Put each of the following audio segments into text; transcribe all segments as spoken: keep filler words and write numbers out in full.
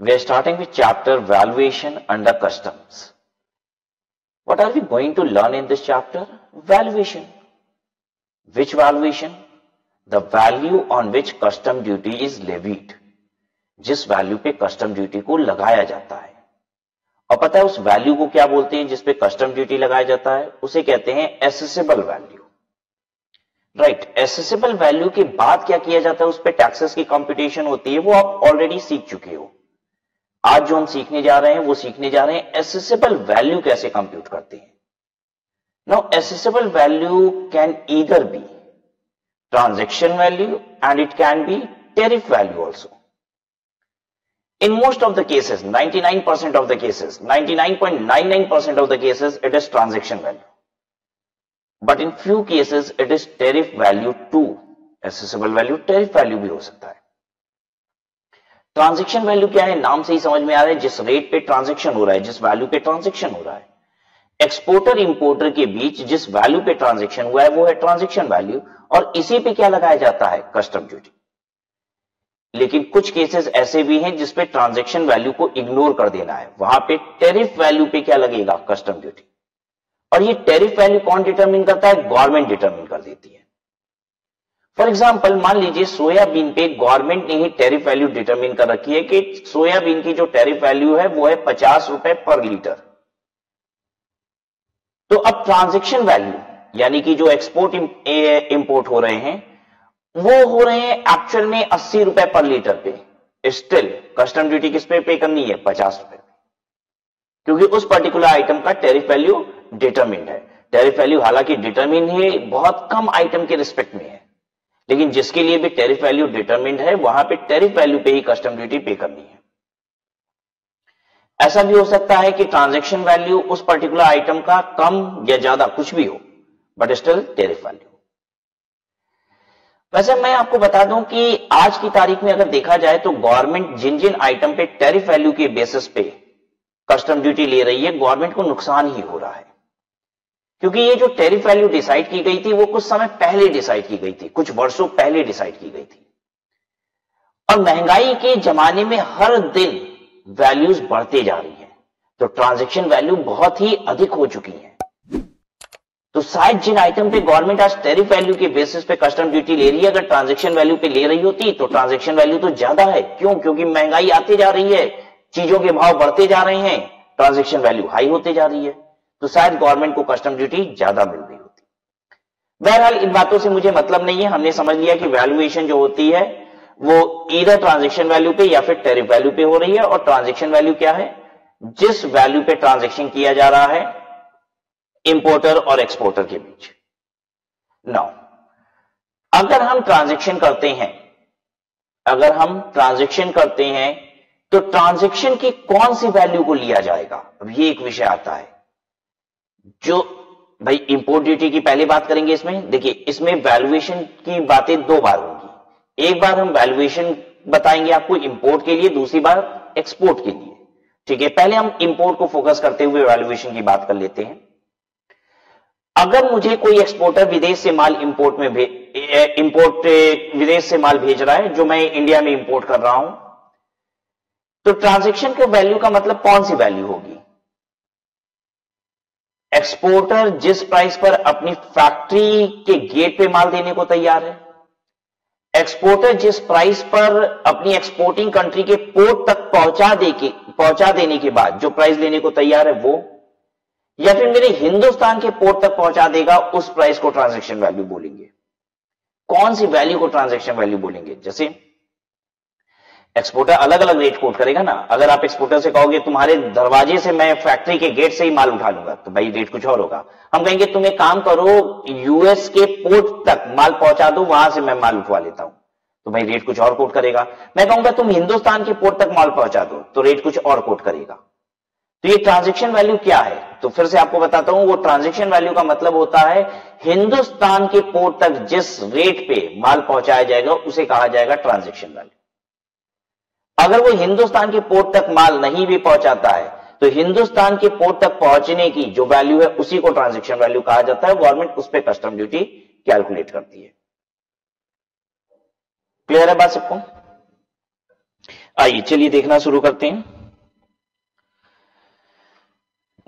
We are starting with chapter valuation under customs. What are we going to learn in this chapter? Valuation. Which valuation? The value on which custom duty is levied. जिस value पे custom duty को लगाया जाता है। और पता है उस वैल्यू को क्या बोलते हैं जिस पे कस्टम ड्यूटी लगाया जाता है, उसे कहते हैं assessable value. Right, assessable value के बाद क्या किया जाता है, उस पे टैक्सेस की कंप्यूटेशन होती है, वो आप ऑलरेडी सीख चुके हो। आज जो हम सीखने जा रहे हैं वो सीखने जा रहे हैं एसेसेबल वैल्यू कैसे कंप्यूट करते हैं। Now assessable value can either be transaction value and it can be tariff value also. In most of the cases, ninety-nine percent of the cases, ninety-nine point nine nine percent of the cases, it is transaction value. But in few cases, it is tariff value too. Accessible value, tariff value भी हो सकता है। Transaction value क्या है? नाम से ही समझ में आ रहा है, जिस रेट पे ट्रांजेक्शन हो रहा है, जिस वैल्यू पे ट्रांजेक्शन हो रहा है। एक्सपोर्टर इंपोर्टर के बीच जिस वैल्यू पे ट्रांजेक्शन हुआ है वो है ट्रांजेक्शन वैल्यू, और इसी पे क्या लगाया जाता है? Custom duty. लेकिन कुछ केसेस ऐसे भी हैं जिसपे ट्रांजैक्शन वैल्यू को इग्नोर कर देना है, वहां पे टैरिफ वैल्यू पे क्या लगेगा? Custom duty. और ये टैरिफ वैल्यू कौन डिटरमिन करता है? गवर्नमेंट डिटरमिन कर देती है। फॉर एग्जांपल, मान लीजिए सोयाबीन पे गवर्नमेंट ने ही टैरिफ वैल्यू डिटरमिन कर रखी है कि सोयाबीन की जो टैरिफ वैल्यू है वो है पचास रुपए पर लीटर। तो अब ट्रांजेक्शन वैल्यू यानी कि जो एक्सपोर्ट इंपोर्ट हो रहे हैं वो हो रहे हैं एक्चुअल में अस्सी रुपए पर लीटर पे। स्टिल कस्टम ड्यूटी किस पे पे करनी है? पचास रुपए, क्योंकि उस पर्टिकुलर आइटम का टैरिफ वैल्यू डिटरमिन्ड है। टैरिफ वैल्यू हालांकि डिटरमिन्ड है, बहुत कम आइटम के रिस्पेक्ट में है, लेकिन जिसके लिए भी टैरिफ वैल्यू डिटरमिन्ड है वहां पे टैरिफ वैल्यू पे ही कस्टम ड्यूटी पे करनी है। ऐसा भी हो सकता है कि ट्रांजेक्शन वैल्यू उस पर्टिकुलर आइटम का कम या ज्यादा कुछ भी हो, बट स्टिल टैरिफ वैल्यू। वैसे मैं आपको बता दूं कि आज की तारीख में अगर देखा जाए तो गवर्नमेंट जिन जिन आइटम पे टैरिफ वैल्यू के बेसिस पे कस्टम ड्यूटी ले रही है, गवर्नमेंट को नुकसान ही हो रहा है, क्योंकि ये जो टैरिफ वैल्यू डिसाइड की गई थी वो कुछ समय पहले डिसाइड की गई थी, कुछ वर्षों पहले डिसाइड की गई थी। और महंगाई के जमाने में हर दिन वैल्यूज बढ़ते जा रही है, तो ट्रांजेक्शन वैल्यू बहुत ही अधिक हो चुकी है। तो शायद जिन आइटम पे गवर्नमेंट आज टैरिफ वैल्यू के बेसिस पे कस्टम ड्यूटी ले रही है, अगर ट्रांजैक्शन वैल्यू पे ले रही होती तो ट्रांजैक्शन वैल्यू तो ज्यादा है। क्यों? क्योंकि महंगाई आती जा रही है, चीजों के भाव बढ़ते जा रहे हैं, ट्रांजैक्शन वैल्यू हाई होते जा रही है, तो शायद गवर्नमेंट को कस्टम ड्यूटी ज्यादा मिल रही होती। बहरहाल इन बातों से मुझे मतलब नहीं है, हमने समझ लिया कि वैल्यूएशन जो होती है वो ईदर ट्रांजैक्शन वैल्यू पे या फिर टैरिफ वैल्यू पे हो रही है। और ट्रांजैक्शन वैल्यू क्या है? जिस वैल्यू पे ट्रांजैक्शन किया जा रहा है इंपोर्टर और एक्सपोर्टर के बीच। नाउ अगर हम ट्रांजैक्शन करते हैं अगर हम ट्रांजैक्शन करते हैं तो ट्रांजैक्शन की कौन सी वैल्यू को लिया जाएगा? अब ये एक विषय आता है जो भाई इंपोर्ट ड्यूटी की पहले बात करेंगे। इसमें देखिए, इसमें वैल्यूएशन की बातें दो बार होंगी। एक बार हम वैल्यूएशन बताएंगे आपको इंपोर्ट के लिए, दूसरी बार एक्सपोर्ट के लिए। ठीक है, पहले हम इंपोर्ट को फोकस करते हुए वैल्यूएशन की बात कर लेते हैं। अगर मुझे कोई एक्सपोर्टर विदेश से माल इंपोर्ट में इंपोर्ट विदेश से माल भेज रहा है जो मैं इंडिया में इंपोर्ट कर रहा हूं, तो ट्रांजैक्शन के वैल्यू का मतलब कौन सी वैल्यू होगी? एक्सपोर्टर जिस प्राइस पर अपनी फैक्ट्री के गेट पे माल देने को तैयार है, एक्सपोर्टर जिस प्राइस पर अपनी एक्सपोर्टिंग कंट्री के पोर्ट तक पहुंचा दे के पहुंचा देने के बाद जो प्राइस लेने को तैयार है वो, या फिर मेरे हिंदुस्तान के पोर्ट तक पहुंचा देगा उस प्राइस को ट्रांजैक्शन वैल्यू बोलेंगे। कौन सी वैल्यू को ट्रांजैक्शन वैल्यू बोलेंगे? जैसे एक्सपोर्टर अलग अलग रेट कोट करेगा ना। अगर आप एक्सपोर्टर से कहोगे तुम्हारे दरवाजे से मैं फैक्ट्री के गेट से ही माल उठा लूंगा, तो भाई रेट कुछ और होगा। हम कहेंगे तुम एक काम करो, यूएस के पोर्ट तक माल पहुंचा दो, वहां से मैं माल उठवा लेता हूं, तो भाई रेट कुछ और कोट करेगा। मैं कहूंगा तुम हिंदुस्तान के पोर्ट तक माल पहुंचा दो, तो रेट कुछ और कोट करेगा। तो ये ट्रांजैक्शन वैल्यू क्या है? तो फिर से आपको बताता हूं, वो ट्रांजैक्शन वैल्यू का मतलब होता है हिंदुस्तान के पोर्ट तक जिस रेट पे माल पहुंचाया जाएगा उसे कहा जाएगा ट्रांजैक्शन वैल्यू। अगर वो हिंदुस्तान के पोर्ट तक माल नहीं भी पहुंचाता है तो हिंदुस्तान के पोर्ट तक पहुंचने की जो वैल्यू है उसी को ट्रांजैक्शन वैल्यू कहा जाता है। गवर्नमेंट उस पर कस्टम ड्यूटी कैलकुलेट करती है। क्लियर है बात सबको? आइए चलिए देखना शुरू करते हैं।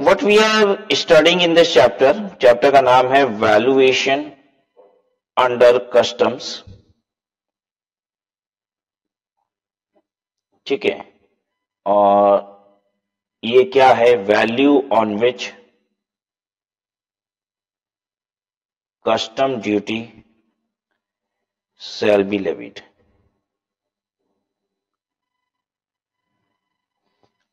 What we are studying in this chapter, chapter का नाम है वैल्यूएशन अंडर कस्टम्स। ठीक है, और ये क्या है, value on which custom duty shall be levied।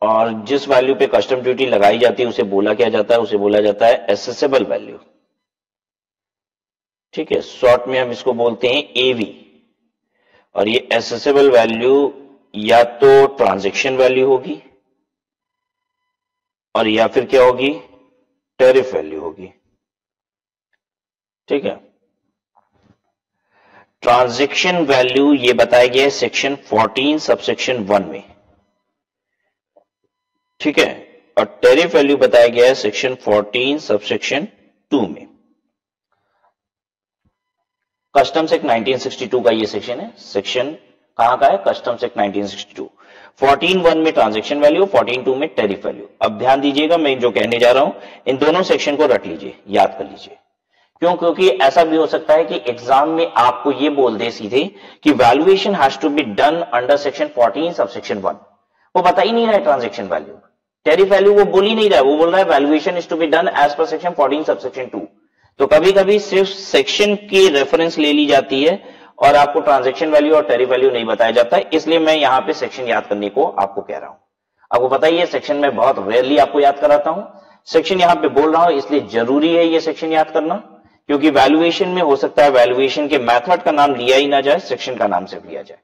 और जिस वैल्यू पे कस्टम ड्यूटी लगाई जाती है उसे बोला क्या जाता है, उसे बोला जाता है एसेसेबल वैल्यू। ठीक है, शॉर्ट में हम इसको बोलते हैं एवी। और ये एसेसेबल वैल्यू या तो ट्रांजैक्शन वैल्यू होगी और या फिर क्या होगी, टैरिफ वैल्यू होगी। ठीक है, ट्रांजैक्शन वैल्यू ये बताया गया है सेक्शन चौदह सब सेक्शन वन में। ठीक है, और टैरिफ वैल्यू बताया गया है सेक्शन चौदह सब सेक्शन टू में। Customs act nineteen sixty two का ये सेक्शन है। सेक्शन कहां का है, customs act nineteen sixty two. चौदह वन में ट्रांजैक्शन वैल्यू, चौदह टू में टैरिफ वैल्यू। अब ध्यान दीजिएगा, मैं जो कहने जा रहा हूं इन दोनों सेक्शन को रट लीजिए, याद कर लीजिए। क्यों, क्योंकि ऐसा भी हो सकता है कि एग्जाम में आपको ये बोल दे सीधे कि valuation has to be done under section चौदह सब सेक्शन वन। वो बता ही नहीं रहा है ट्रांजैक्शन वैल्यू, टैरिफ वैल्यू वो बोल ही नहीं रहा है, वो बोल रहा है valuation is to be done as per section चौदह सब सेक्शन टू। तो कभी कभी सिर्फ सेक्शन की रेफरेंस ले ली जाती है और आपको ट्रांजैक्शन वैल्यू और टैरिफ वैल्यू नहीं बताया जाता है। इसलिए मैं यहाँ पे सेक्शन याद करने को आपको कह रहा हूं। आपको पता ही है सेक्शन में बहुत रेयरली आपको याद कराता हूं, सेक्शन यहाँ पे बोल रहा हूं इसलिए जरूरी है ये सेक्शन याद करना, क्योंकि वैल्यूएशन में हो सकता है वैल्यूएशन के मेथड का नाम लिया ही ना जाए, सेक्शन का नाम सिर्फ लिया जाए।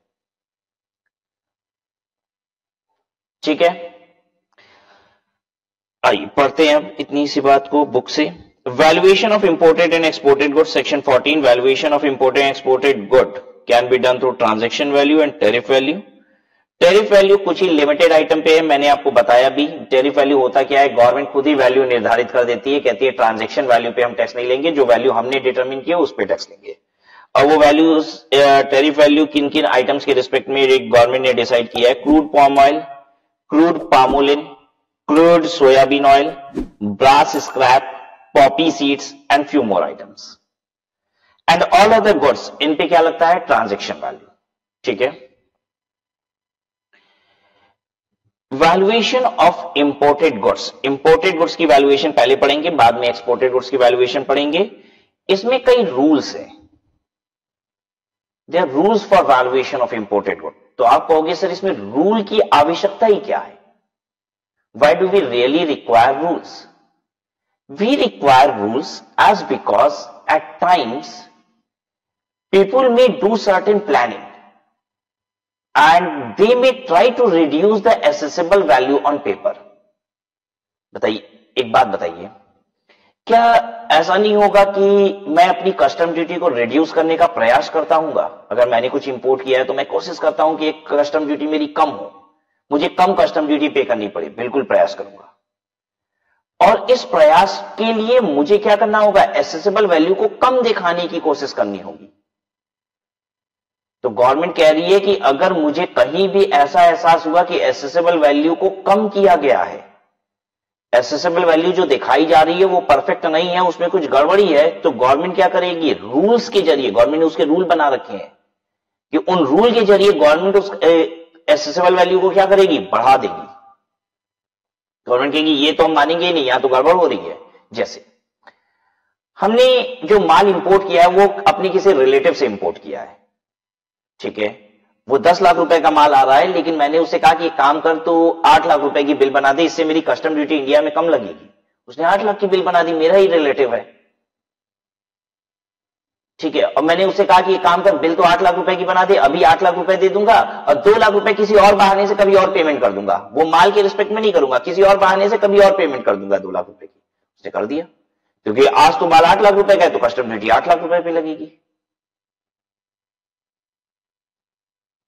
ठीक है, आइए पढ़ते हैं अब इतनी सी बात को बुक से। Valuation of imported and exported good, section चौदह। Valuation of imported and exported good can be done through transaction value and tariff value. Tariff value कुछ ही लिमिटेड आइटम पे है, मैंने आपको बताया भी। टैरिफ वैल्यू होता क्या है, गवर्नमेंट खुद ही वैल्यू निर्धारित कर देती है, कहती है ट्रांजैक्शन वैल्यू पे हम टैक्स नहीं लेंगे, जो वैल्यू हमने डिटरमिन किया उस पे टैक्स लेंगे। और वो वैल्यू टैरिफ वैल्यू किन किन आइटम्स के रिस्पेक्ट में गवर्नमेंट ने डिसाइड किया है, crude palm oil, crude palmolein, crude soybean oil, brass scrap, poppy seeds and few more items and all other goods. इन पे क्या लगता है, ट्रांजैक्शन वैल्यू। ठीक है, valuation of imported goods, imported goods की वैल्यूएशन पहले पढ़ेंगे, बाद में एक्सपोर्टेड गुड्स की वैल्यूएशन पढ़ेंगे। इसमें कई रूल्स हैं, there rules for valuation of imported good. तो आप कहोगे सर इसमें रूल की आवश्यकता ही क्या है, why do we really require rules. We require rules as because at times people may do certain planning and they may try to reduce the accessible value on paper। बताइए, एक बात बताइए, क्या ऐसा नहीं होगा कि मैं अपनी कस्टम ड्यूटी को रिड्यूस करने का प्रयास करता हूंगा। अगर मैंने कुछ इंपोर्ट किया है तो मैं कोशिश करता हूं कि एक कस्टम ड्यूटी मेरी कम हो, मुझे कम कस्टम ड्यूटी पे करनी पड़े, बिल्कुल प्रयास करूंगा। और इस प्रयास के लिए मुझे क्या करना होगा, एसेसेबल वैल्यू को कम दिखाने की कोशिश करनी होगी। तो गवर्नमेंट कह रही है कि अगर मुझे कहीं भी ऐसा एहसास हुआ कि एसेसेबल वैल्यू को कम किया गया है, एसेसेबल वैल्यू जो दिखाई जा रही है वो परफेक्ट नहीं है, उसमें कुछ गड़बड़ी है, तो गवर्नमेंट क्या करेगी, रूल्स के जरिए, गवर्नमेंट ने उसके रूल बना रखे हैं कि उन रूल के जरिए गवर्नमेंट उस एसेसेबल वैल्यू को क्या करेगी, बढ़ा देगी। गवर्नमेंट कहेगी ये तो हम मानेंगे ही नहीं, यहां तो गड़बड़ हो रही है। जैसे हमने जो माल इंपोर्ट किया है वो अपने किसी रिलेटिव से इंपोर्ट किया है, ठीक है, वो दस लाख रुपए का माल आ रहा है, लेकिन मैंने उससे कहा कि काम कर तो आठ लाख रुपए की बिल बना दे, इससे मेरी कस्टम ड्यूटी इंडिया में कम लगेगी। उसने आठ लाख की बिल बना दी, मेरा ही रिलेटिव है। ठीक है, और मैंने उससे कहा कि काम कर बिल तो आठ लाख रुपए की बना दे, अभी आठ लाख रुपए दे दूंगा और दो लाख रुपए किसी और बहाने से कभी और पेमेंट कर दूंगा, वो माल के रिस्पेक्ट में नहीं करूंगा, किसी और बहाने से कभी और पेमेंट कर दूंगा दो लाख रुपए की। उसने कर दिया, क्योंकि आज तो माल आठ लाख रुपए का है तो कस्टम ड्यूटी आठ लाख रुपए पे लगेगी।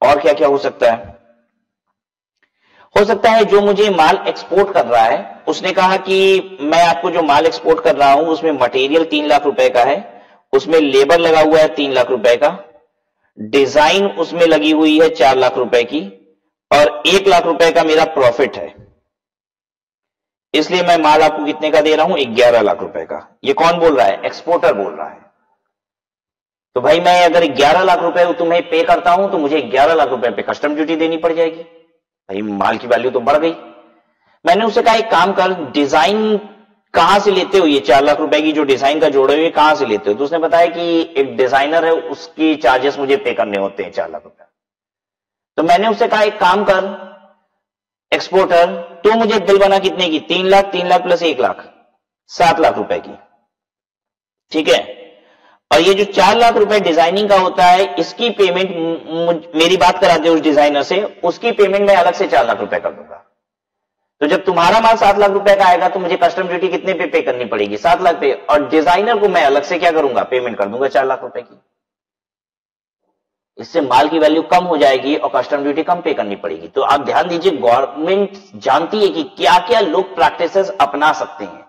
और क्या क्या हो सकता है, हो सकता है जो मुझे माल एक्सपोर्ट कर रहा है उसने कहा कि मैं आपको जो माल एक्सपोर्ट कर रहा हूं उसमें मटेरियल तीन लाख रुपए का है, उसमें लेबर लगा हुआ है तीन लाख रुपए का, डिजाइन उसमें लगी हुई है चार लाख रुपए की, और एक लाख रुपए का मेरा प्रॉफिट है, इसलिए मैं माल आपको कितने का दे रहा हूं, ग्यारह लाख रुपए का। ये कौन बोल रहा है? एक्सपोर्टर बोल रहा है। तो भाई मैं अगर ग्यारह लाख रुपए तुम्हें पे करता हूं तो मुझे ग्यारह लाख रुपए पे कस्टम ड्यूटी देनी पड़ जाएगी। भाई माल की वैल्यू तो बढ़ गई। मैंने उसे कहा एक काम कर, डिजाइन कहां से लेते हो, ये चार लाख रुपए की जो डिजाइन का जोड़े हुए कहां से लेते हो? तो उसने बताया कि एक डिजाइनर है, उसकी चार्जेस मुझे पे करने होते हैं चार लाख रुपए। तो मैंने उससे कहा एक काम कर एक्सपोर्टर, तो मुझे बिल बना कितने की, तीन लाख, तीन लाख प्लस एक लाख सात लाख रुपए की, ठीक है। और ये जो चार लाख रुपए डिजाइनिंग का होता है, इसकी पेमेंट मेरी बात करा दे उस डिजाइनर से, उसकी पेमेंट मैं अलग से चार लाख रुपए कर दूंगा। तो जब तुम्हारा माल सात लाख रुपए का आएगा तो मुझे कस्टम ड्यूटी कितने पे पे करनी पड़ेगी, सात लाख पे, और डिजाइनर को मैं अलग से क्या करूंगा, पेमेंट कर दूंगा चार लाख रुपए की। इससे माल की वैल्यू कम हो जाएगी और कस्टम ड्यूटी कम पे करनी पड़ेगी। तो आप ध्यान दीजिए, गवर्नमेंट जानती है कि क्या क्या लोग प्रैक्टिसेस अपना सकते हैं,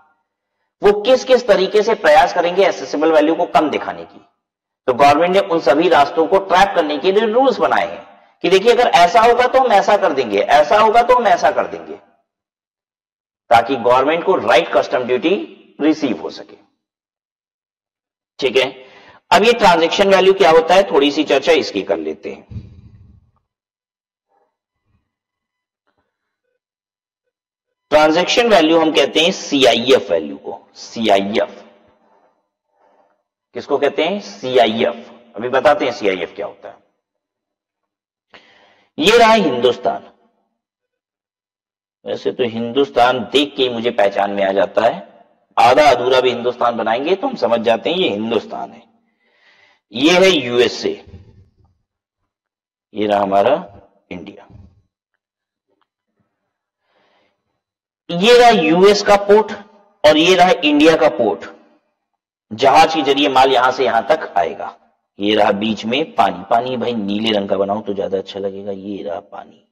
वो किस किस तरीके से प्रयास करेंगे एसेसिबल वैल्यू को कम दिखाने की। तो गवर्नमेंट ने उन सभी रास्तों को ट्रैप करने के लिए रूल्स बनाए हैं कि देखिए अगर ऐसा होगा तो हम ऐसा कर देंगे, ऐसा होगा तो हम ऐसा कर देंगे, ताकि गवर्नमेंट को राइट कस्टम ड्यूटी रिसीव हो सके, ठीक है। अब ये ट्रांजैक्शन वैल्यू क्या होता है, थोड़ी सी चर्चा इसकी कर लेते हैं। ट्रांजैक्शन वैल्यू हम कहते हैं सीआईएफ वैल्यू को, सीआईएफ किसको कहते हैं, सीआईएफ, अभी बताते हैं सीआईएफ क्या होता है। ये रहा हिंदुस्तान, वैसे तो हिंदुस्तान देख के ही मुझे पहचान में आ जाता है, आधा अधूरा भी हिंदुस्तान बनाएंगे तो हम समझ जाते हैं ये हिंदुस्तान है। ये है यूएसए, ये रहा हमारा इंडिया, ये रहा यूएस का पोर्ट और ये रहा इंडिया का पोर्ट, जहाज के जरिए माल यहां से यहां तक आएगा। ये रहा बीच में पानी, पानी भाई नीले रंग का बनाओ तो ज्यादा अच्छा लगेगा, ये रहा पानी,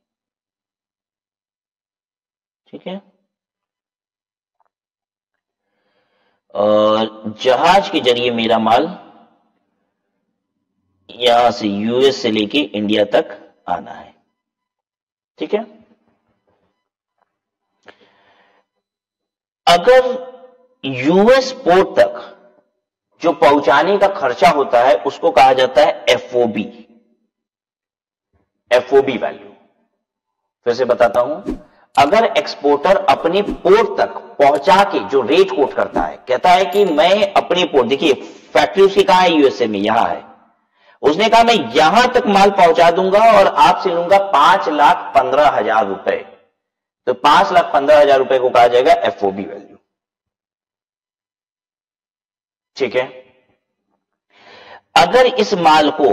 ठीक है। और जहाज के जरिए मेरा माल यहां से यूएस से लेके इंडिया तक आना है, ठीक है। अगर यूएस पोर्ट तक जो पहुंचाने का खर्चा होता है उसको कहा जाता है एफओबी, एफओबी वैल्यू। फिर से बताता हूं, अगर एक्सपोर्टर अपने पोर्ट तक पहुंचा के जो रेट कोट करता है, कहता है कि मैं अपने पोर्ट, देखिए फैक्ट्री उसकी कहां है, यूएसए में, यहां है, उसने कहा मैं यहां तक माल पहुंचा दूंगा और आपसे लूंगा पांच लाख पंद्रह हजार रुपए, तो पांच लाख पंद्रह हजार रुपए को कहा जाएगा एफओबी वैल्यू, ठीक है। अगर इस माल को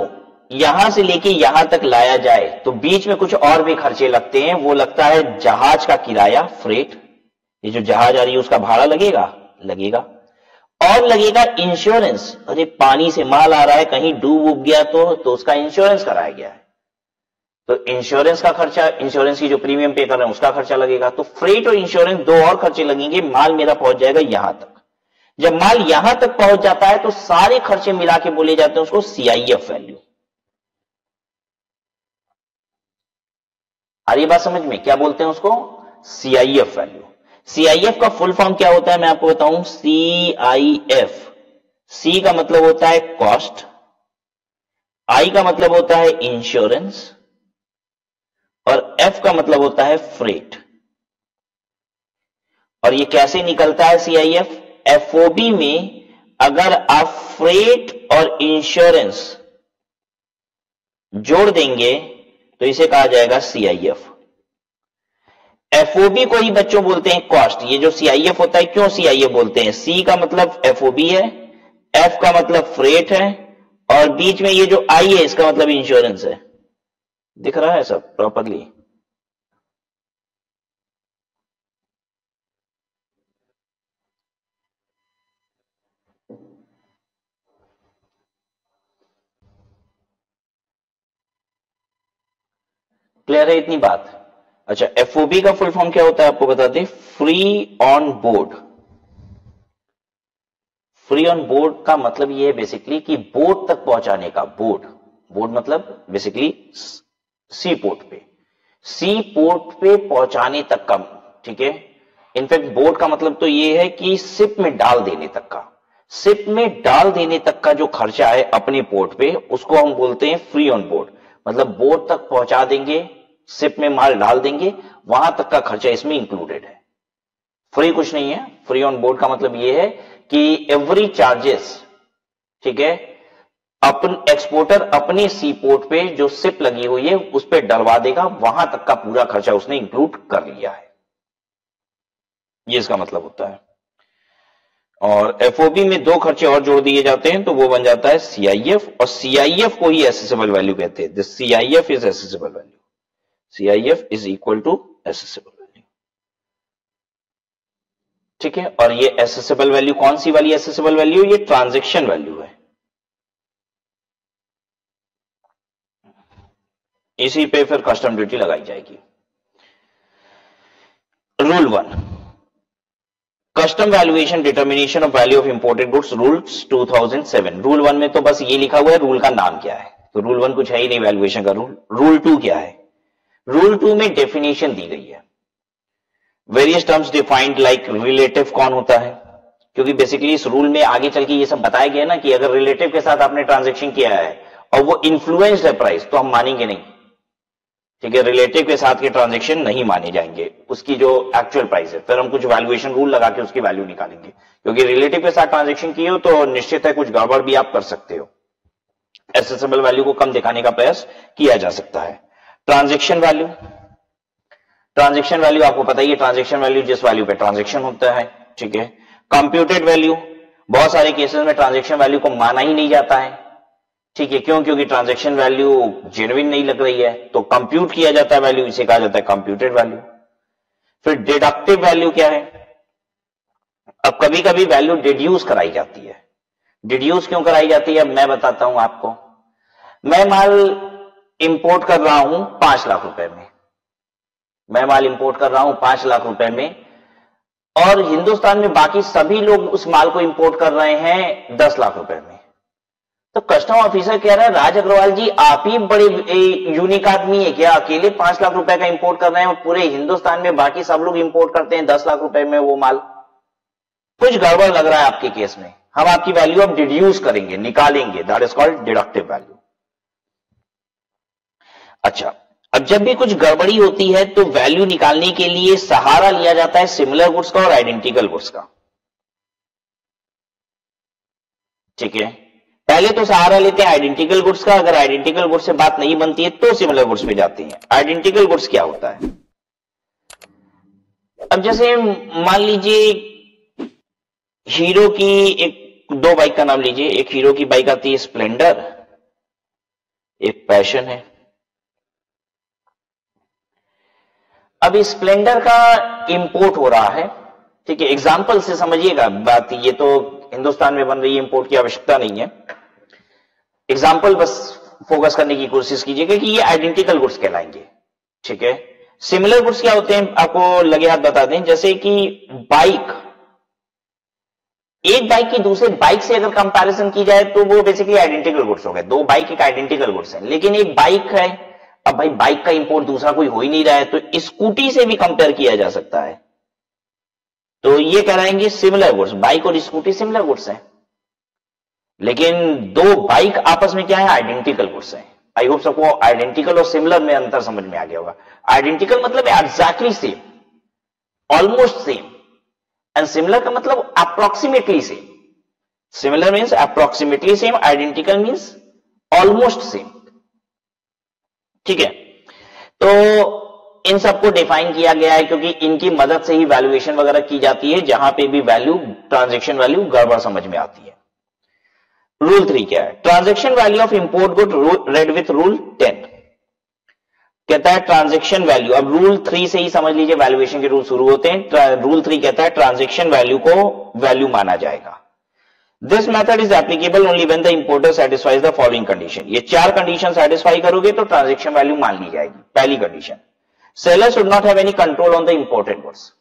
यहां से लेके यहां तक लाया जाए तो बीच में कुछ और भी खर्चे लगते हैं, वो लगता है जहाज का किराया, फ्रेट, ये जो जहाज आ रही है उसका भाड़ा लगेगा, लगेगा, और लगेगा इंश्योरेंस। अरे पानी से माल आ रहा है, कहीं डूब उब गया तो, तो उसका इंश्योरेंस कराया गया है, तो इंश्योरेंस का खर्चा, इंश्योरेंस की जो प्रीमियम पे कर रहे हैं उसका खर्चा लगेगा। तो फ्रेट और इंश्योरेंस दो और खर्चे लगेंगे, माल मेरा पहुंच जाएगा यहां तक। जब माल यहां तक पहुंच जाता है तो सारे खर्चे मिला के बोले जाते हैं उसको सीआईएफ वैल्यू। ये बात समझ में, क्या बोलते हैं उसको, सीआईएफ वैल्यू। सीआईएफ का फुल फॉर्म क्या होता है मैं आपको बताऊं, सीआईएफ, सी का मतलब होता है कॉस्ट, आई का मतलब होता है इंश्योरेंस और एफ का मतलब होता है फ्रेट। और ये कैसे निकलता है सीआईएफ, एफओबी में अगर आप फ्रेट और इंश्योरेंस जोड़ देंगे तो इसे कहा जाएगा सीआईएफ। एफओबी को ही बच्चों बोलते हैं कॉस्ट, ये जो सीआईएफ होता है, क्यों सीआईएफ बोलते हैं, सी का मतलब एफओबी है, एफ का मतलब फ्रेट है और बीच में ये जो आई है इसका मतलब इंश्योरेंस है। दिख रहा है सब प्रॉपरली, क्लियर है इतनी बात। अच्छा, एफओबी का फुल फॉर्म क्या होता है आपको बता दें, free on board. Free on board का मतलब यह है बेसिकली कि बोर्ड तक पहुंचाने का, बोर्ड बोर्ड मतलब बेसिकली सी पोर्ट पे, सी पोर्ट पे पहुंचाने तक का, ठीक है। इनफैक्ट बोट का मतलब तो ये है कि शिप में डाल देने तक का, शिप में डाल देने तक का जो खर्चा है अपने पोर्ट पे, उसको हम बोलते हैं फ्री ऑन बोर्ड, मतलब बोट तक पहुंचा देंगे, शिप में माल डाल देंगे, वहां तक का खर्चा इसमें इंक्लूडेड है। फ्री कुछ नहीं है, फ्री ऑन बोर्ड का मतलब यह है कि एवरी चार्जेस, ठीक है, अपन एक्सपोर्टर अपने सी पोर्ट पे जो शिप लगी हुई है उस पर डलवा देगा, वहां तक का पूरा खर्चा उसने इंक्लूड कर लिया है, ये इसका मतलब होता है। और एफओबी में दो खर्चे और जोड़ दिए जाते हैं तो वो बन जाता है सीआईएफ, और सीआईएफ को ही एसेसेबल वैल्यू कहते हैं। CIF is assessable value, CIF is equal to assessable value, ठीक है। और ये एसेसेबल वैल्यू कौन सी वाली एसेसेबल वैल्यू? ये ट्रांजैक्शन वैल्यू है। इसी पे फिर कस्टम ड्यूटी लगाई जाएगी। Rule one, custom valuation determination of value of imported goods, rules दो हज़ार सात। रूल वन में तो बस ये लिखा हुआ है रूल का नाम क्या है, तो रूल वन कुछ है ही नहीं, वैल्यूएशन का रूल। रूल टू क्या है? रूल टू में डेफिनेशन दी गई है, various terms defined like relative कौन होता है, क्योंकि बेसिकली इस रूल में आगे चल के ये सब बताया गया है ना कि अगर रिलेटिव के साथ आपने ट्रांजेक्शन किया है और वो इन्फ्लुएंस्ड है प्राइस तो हम मानेंगे नहीं, ठीक है, रिलेटिव के साथ के ट्रांजैक्शन नहीं माने जाएंगे, उसकी जो एक्चुअल प्राइस है फिर हम कुछ वैल्यूएशन रूल लगा के उसकी वैल्यू निकालेंगे, क्योंकि रिलेटिव के साथ ट्रांजैक्शन किए हो तो निश्चित है कुछ गड़बड़ भी आप कर सकते हो, एसेसेबल वैल्यू को कम दिखाने का प्रयास किया जा सकता है। ट्रांजैक्शन वैल्यू, ट्रांजैक्शन वैल्यू आपको पता ही है, ट्रांजैक्शन वैल्यू जिस वैल्यू पे ट्रांजैक्शन होता है, ठीक है। कंप्यूटेड वैल्यू, बहुत सारे केसेस में ट्रांजैक्शन वैल्यू को माना ही नहीं जाता है, ठीक है, क्यों? क्योंकि ट्रांजैक्शन वैल्यू जेन्युइन नहीं लग रही है, तो कंप्यूट किया जाता है वैल्यू, इसे कहा जाता है कंप्यूटेड वैल्यू। फिर डिडक्टिव वैल्यू क्या है? अब कभी कभी वैल्यू डिड्यूस कराई जाती है। डिड्यूस क्यों कराई जाती है? अब मैं बताता हूं आपको। मैं माल इंपोर्ट कर रहा हूं पांच लाख रुपए में, मैं माल इंपोर्ट कर रहा हूं पांच लाख रुपए में, और हिंदुस्तान में बाकी सभी लोग उस माल को इंपोर्ट कर रहे हैं दस लाख रुपए में, तो कस्टम ऑफिसर कह रहा है राज अग्रवाल जी आप ही बड़े यूनिक आदमी है क्या, अकेले पांच लाख रुपए का इंपोर्ट कर रहे हैं और पूरे हिंदुस्तान में बाकी सब लोग इंपोर्ट करते हैं दस लाख रुपए में वो माल, कुछ गड़बड़ लग रहा है आपके केस में, हम आपकी वैल्यू अब डिड्यूस करेंगे, निकालेंगे, that is called deductive value. अच्छा, अब जब भी कुछ गड़बड़ी होती है तो वैल्यू निकालने के लिए सहारा लिया जाता है सिमिलर गुड्स का और आइडेंटिकल गुड्स का, ठीक है। पहले तो सहारा लेते हैं आइडेंटिकल गुड्स का, अगर आइडेंटिकल गुड्स से बात नहीं बनती है तो सिमिलर गुड्स पे जाते हैं। आइडेंटिकल गुड्स क्या होता है? अब जैसे मान लीजिए हीरो की एक दो बाइक का नाम लीजिए, एक हीरो की बाइक आती है स्प्लेंडर, एक पैशन है। अब स्प्लेंडर का इंपोर्ट हो रहा है, ठीक है, एग्जाम्पल से समझिएगा बात, ये तो हिंदुस्तान में बन रही है, इंपोर्ट की आवश्यकता नहीं है, एग्जाम्पल बस फोकस करने की कोशिश कीजिएगा कि ये आइडेंटिकल गुड्स कहलाएंगे, ठीक है। सिमिलर गुड्स क्या होते हैं आपको लगे हाथ बता दें, जैसे कि बाइक, एक बाइक की दूसरे बाइक से अगर कंपैरिजन की जाए तो वो बेसिकली आइडेंटिकल गुड्स हो गए, दो बाइक एक आइडेंटिकल गुड्स है, लेकिन एक बाइक है, अब भाई बाइक का इंपोर्ट दूसरा कोई हो ही नहीं रहा है, तो स्कूटी से भी कंपेयर किया जा सकता है, तो ये कहलाएंगे सिमिलर गुड्स। बाइक और स्कूटी सिमिलर गुड्स हैं, लेकिन दो बाइक आपस में क्या है? आइडेंटिकल गुड्स हैं। आई होप सबको आइडेंटिकल और सिमिलर में अंतर समझ में आ गया होगा। आइडेंटिकल मतलब exactly same, almost same, and similar का मतलब approximately same. Similar means approximately same, identical means almost same, ठीक है। तो इन सबको डिफाइन किया गया है क्योंकि इनकी मदद से ही वैल्यूएशन वगैरह की जाती है, जहां पे भी वैल्यू ट्रांजैक्शन वैल्यू गड़बड़ समझ में आती है। रूल थ्री क्या है? Transaction value of import good read with rule ten, कहता है ट्रांजैक्शन वैल्यू। अब रूल थ्री से ही समझ लीजिए वैल्यूएशन के रूल शुरू होते हैं। रूल थ्री कहता है ट्रांजैक्शन वैल्यू को वैल्यू माना जाएगा। This method is applicable only when the importer satisfies the following condition. ये चार कंडीशन सैटिस्फाई करोगे तो ट्रांजैक्शन वैल्यू मान ली जाएगी। पहली condition, seller should not have any control on the imported goods.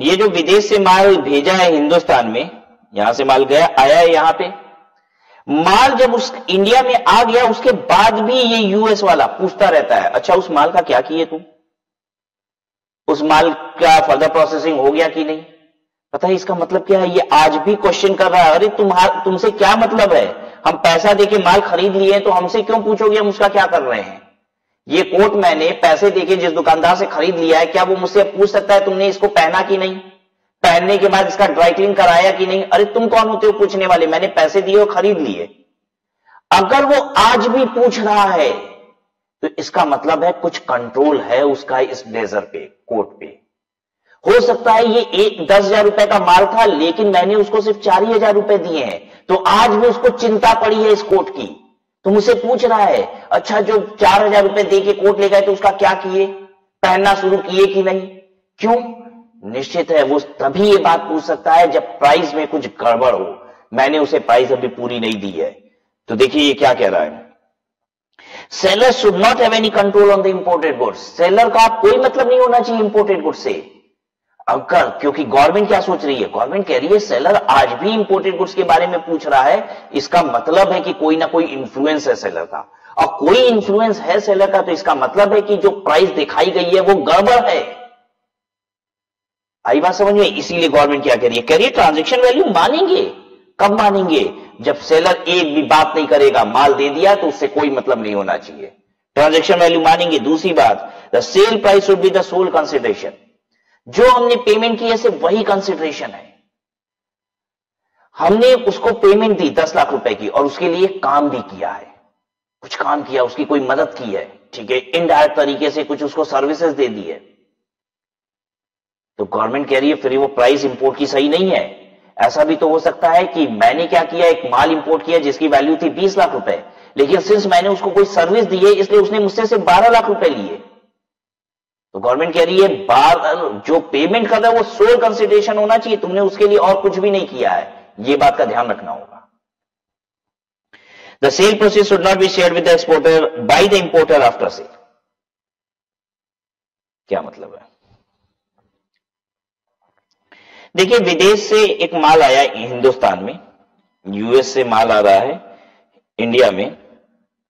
ये जो विदेश से माल भेजा है हिंदुस्तान में, यहां से माल गया आया है यहां पे, माल जब उस इंडिया में आ गया उसके बाद भी ये यूएस वाला पूछता रहता है, अच्छा उस माल का क्या किए तुम, उस माल का फर्दर प्रोसेसिंग हो गया कि नहीं, पता है इसका मतलब क्या है, ये आज भी क्वेश्चन कर रहा है। अरे तुम्हारा तुमसे क्या मतलब है, हम पैसा देके माल खरीद लिए तो हमसे क्यों पूछोगे हम उसका क्या कर रहे हैं। ये कोट मैंने पैसे देके जिस दुकानदार से खरीद लिया है, क्या वो मुझसे पूछ सकता है तुमने इसको पहना कि नहीं, पहनने के बाद इसका ड्राई क्लीन कराया कि नहीं। अरे तुम कौन होते हो पूछने वाले, मैंने पैसे दिए और खरीद लिए। अगर वो आज भी पूछ रहा है तो इसका मतलब है कुछ कंट्रोल है उसका इस ब्लेजर पे, कोट पे। हो सकता है ये एक दस हजार रुपए का माल था लेकिन मैंने उसको सिर्फ चार ही हजार रुपए दिए हैं, तो आज भी उसको चिंता पड़ी है इस कोट की, तो मुझसे पूछ रहा है अच्छा जो चार हजार रुपए दे के कोट ले गए तो उसका क्या किए, पहनना शुरू किए कि नहीं। क्यों, निश्चित है वो तभी ये बात पूछ सकता है जब प्राइस में कुछ गड़बड़ हो, मैंने उसे प्राइस अभी पूरी नहीं दी है। तो देखिए ये क्या कह रहा है, seller should not have any control on the imported goods. Seller का कोई मतलब नहीं होना चाहिए इंपोर्टेड गुड्स से। अगर क्योंकि गवर्नमेंट क्या सोच रही है, गवर्नमेंट कह रही है सेलर आज भी इंपोर्टेड गुड्स के बारे में पूछ रहा है, इसका मतलब है कि कोई ना कोई इन्फ्लुएंस है सेलर का, और कोई इन्फ्लुएंस है सेलर का तो इसका मतलब है कि जो प्राइस दिखाई गई है वो गड़बड़ है। आई बात समझ में, इसीलिए गवर्नमेंट क्या कह रही है, कह रही है ट्रांजेक्शन वैल्यू मानेंगे। कब मानेंगे, जब सेलर एक भी बात नहीं करेगा, माल दे दिया तो उससे कोई मतलब नहीं होना चाहिए, ट्रांजेक्शन वैल्यू मानेंगे। दूसरी बात, the sale price should be the sole consideration. जो हमने पेमेंट की है सिर्फ वही कंसिडरेशन है, हमने उसको पेमेंट दी दस लाख रुपए की और उसके लिए काम भी किया है, कुछ काम किया, उसकी कोई मदद की है, ठीक है, इनडायरेक्ट तरीके से कुछ उसको सर्विसेज दे दी है, तो गवर्नमेंट कह रही है फिर वो प्राइस इंपोर्ट की सही नहीं है। ऐसा भी तो हो सकता है कि मैंने क्या किया, एक माल इंपोर्ट किया जिसकी वैल्यू थी बीस लाख रुपए, लेकिन सिंस मैंने उसको कोई सर्विस दी है इसलिए उसने मुझसे सिर्फ बारह लाख रुपए लिए। तो गवर्नमेंट कह रही है बार जो पेमेंट कर रहा है वो सोल कंसिडरेशन होना चाहिए, तुमने उसके लिए और कुछ भी नहीं किया है, ये बात का ध्यान रखना होगा। The sale process should not be shared with the exporter by the importer after sale. क्या मतलब है, देखिए विदेश से एक माल आया हिंदुस्तान में, यूएस से माल आ रहा है इंडिया में,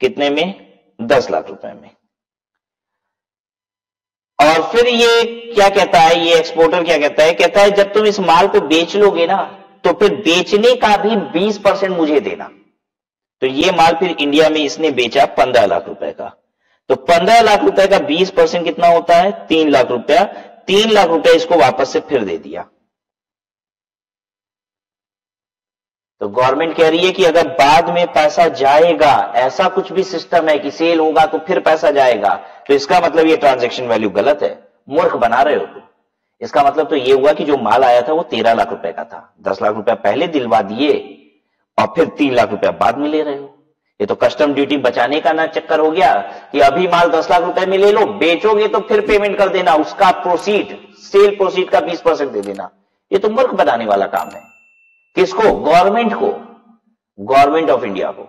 कितने में, दस लाख रुपए में, और फिर ये क्या कहता है, ये एक्सपोर्टर क्या कहता है, कहता है जब तुम इस माल को बेच लोगे ना तो फिर बेचने का भी बीस परसेंट मुझे देना। तो ये माल फिर इंडिया में इसने बेचा पंद्रह लाख रुपए का, तो पंद्रह लाख रुपए का बीस परसेंट कितना होता है, तीन लाख रुपया, तीन लाख रुपया इसको वापस से फिर दे दिया। तो गवर्नमेंट कह रही है कि अगर बाद में पैसा जाएगा, ऐसा कुछ भी सिस्टम है कि सेल होगा तो फिर पैसा जाएगा, तो इसका मतलब ये ट्रांजैक्शन वैल्यू गलत है, मूर्ख बना रहे हो। इसका मतलब तो ये हुआ कि जो माल आया था वो तेरह लाख रुपए का था, दस लाख रुपया पहले दिलवा दिए और फिर तीन लाख रुपया बाद में ले रहे हो। ये तो कस्टम ड्यूटी बचाने का ना चक्कर हो गया कि अभी माल दस लाख रुपए में ले लो, बेचोगे तो फिर पेमेंट कर देना, उसका प्रोसीड सेल प्रोसीड का बीस परसेंट दे देना। ये तो मूर्ख बनाने वाला काम है, किसको, गवर्नमेंट को, गवर्नमेंट ऑफ इंडिया को।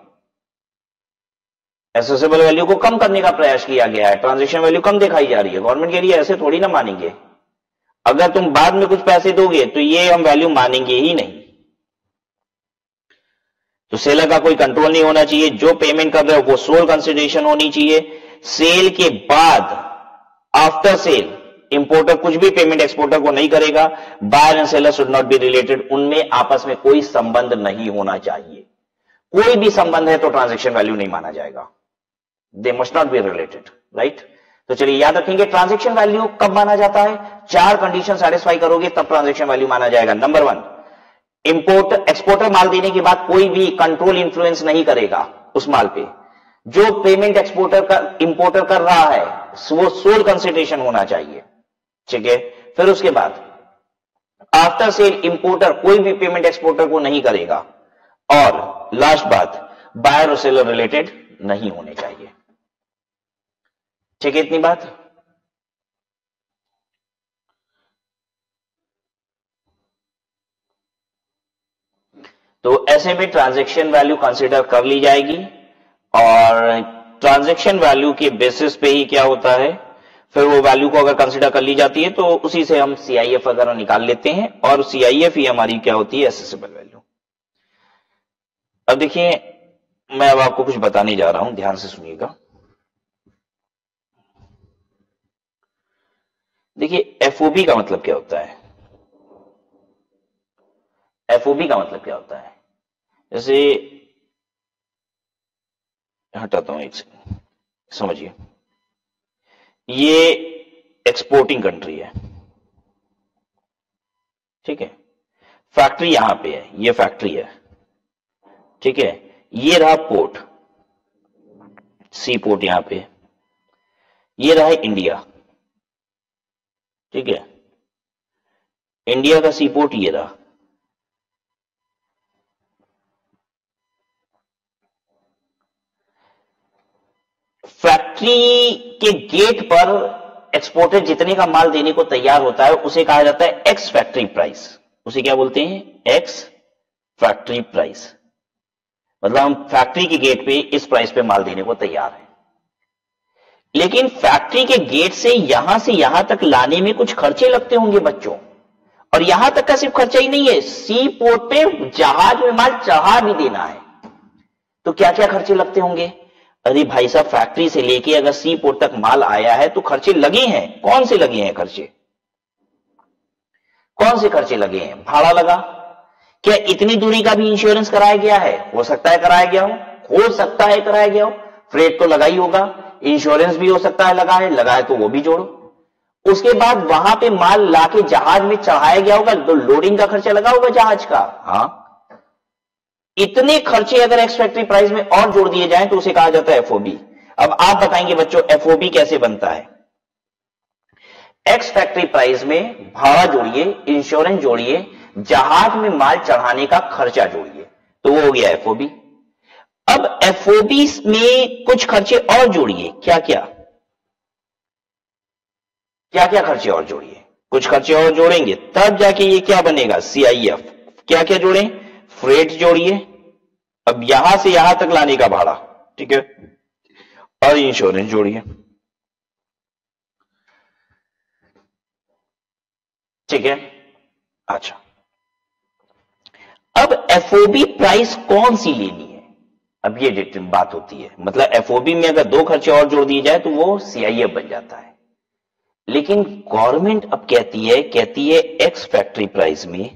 एसेसेबल वैल्यू को कम करने का प्रयास किया गया है, ट्रांजैक्शन वैल्यू कम दिखाई जा रही है। गवर्नमेंट के लिए ऐसे थोड़ी ना मानेंगे, अगर तुम बाद में कुछ पैसे दोगे तो ये हम वैल्यू मानेंगे ही नहीं। तो सेलर का कोई कंट्रोल नहीं होना चाहिए, जो पेमेंट कर रहे हो वो सोल कंसिडरेशन होनी चाहिए। सेल के बाद आफ्टर सेल इंपोर्टर कुछ भी पेमेंट एक्सपोर्टर को नहीं करेगा। Buyer and seller should not be related, उनमें आपस में कोई संबंध नहीं होना चाहिए, कोई भी संबंध है तो ट्रांजैक्शन वैल्यू नहीं माना जाएगा, they must not be related, right. तो चलिए याद रखेंगे ट्रांजैक्शन वैल्यू कब माना जाता है, चार कंडीशन सेटिस्फाई करोगे तब ट्रांजैक्शन वैल्यू माना जाएगा। नंबर वन, इंपोर्ट एक्सपोर्टर माल देने के बाद कोई भी कंट्रोल इंफ्लुएंस नहीं करेगा उस माल पे, जो पेमेंट एक्सपोर्टर का इंपोर्टर कर रहा है वो सोल कंसिडरेशन होना चाहिए, ठीक है। फिर उसके बाद आफ्टर सेल इंपोर्टर कोई भी पेमेंट एक्सपोर्टर को नहीं करेगा, और लास्ट बात बायर और सेलर रिलेटेड नहीं होने चाहिए, ठीक है। इतनी बात, तो ऐसे में ट्रांजैक्शन वैल्यू कंसीडर कर ली जाएगी, और ट्रांजैक्शन वैल्यू के बेसिस पे ही क्या होता है, फिर वो वैल्यू को अगर कंसीडर कर ली जाती है तो उसी से हम सीआईएफ वगैरह निकाल लेते हैं, और सीआईएफ ही हमारी क्या होती है, एसेसेबल वैल्यू। अब देखिए मैं अब आपको कुछ बताने जा रहा हूं, ध्यान से सुनिएगा। देखिए एफओबी का मतलब क्या होता है, एफओबी का मतलब क्या होता है, जैसे हटाता हूं एक सेकंड, समझिए ये एक्सपोर्टिंग कंट्री है, ठीक है, फैक्ट्री यहां पे है, ये फैक्ट्री है, ठीक है, ये रहा पोर्ट, सी पोर्ट यहां पे, ये रहा इंडिया, ठीक है, इंडिया का सी पोर्ट ये रहा, फैक्ट्री के गेट पर एक्सपोर्टर जितने का माल देने को तैयार होता है उसे कहा जाता है एक्स फैक्ट्री प्राइस, उसे क्या बोलते हैं, एक्स फैक्ट्री प्राइस, मतलब हम फैक्ट्री के गेट पे इस प्राइस पे माल देने को तैयार है। लेकिन फैक्ट्री के गेट से यहां से यहां तक लाने में कुछ खर्चे लगते होंगे बच्चों, और यहां तक का सिर्फ खर्चा ही नहीं है, सी पोर्ट पे जहाज में माल चढ़ा भी देना है, तो क्या क्या खर्चे लगते होंगे। अरे भाई साहब, फैक्ट्री से लेके अगर सी पोर्ट तक माल आया है तो खर्चे लगे हैं, कौन से लगे हैं खर्चे, कौन से खर्चे लगे हैं, भाड़ा लगा, क्या इतनी दूरी का भी इंश्योरेंस कराया गया है, हो सकता है कराया गया हो, हो सकता है कराया गया हो, फ्रेट तो लगा ही होगा, इंश्योरेंस भी हो सकता है लगा है, लगा है तो वो भी जोड़ो, उसके बाद वहां पे माल लाके जहाज में चढ़ाया गया होगा तो लोडिंग का खर्चा लगा होगा जहाज का, हाँ, इतने खर्चे अगर एक्स फैक्ट्री प्राइस में और जोड़ दिए जाए तो उसे कहा जाता है एफओबी। अब आप बताएंगे बच्चों एफओबी कैसे बनता है, एक्स फैक्ट्री प्राइस में भाड़ा जोड़िए, इंश्योरेंस जोड़िए, जहाज में माल चढ़ाने का खर्चा जोड़िए, तो वो हो गया एफओबी। अब एफओबी में कुछ खर्चे और जोड़िए, क्या क्या क्या क्या खर्चे और जोड़िए, कुछ खर्चे और जोड़ेंगे तब जाके ये क्या बनेगा, सीआईएफ। क्या क्या जोड़ें, फ्रेट जोड़िए, अब यहां से यहां तक लाने का भाड़ा, ठीक है, और इंश्योरेंस जोड़िए, ठीक है। अच्छा, अब एफओबी प्राइस कौन सी लेनी है, अब ये बात होती है, मतलब एफओबी में अगर दो खर्चे और जोड़ दिए जाए तो वो सीआईएफ बन जाता है। लेकिन गवर्नमेंट अब कहती है कहती है एक्स फैक्ट्री प्राइस में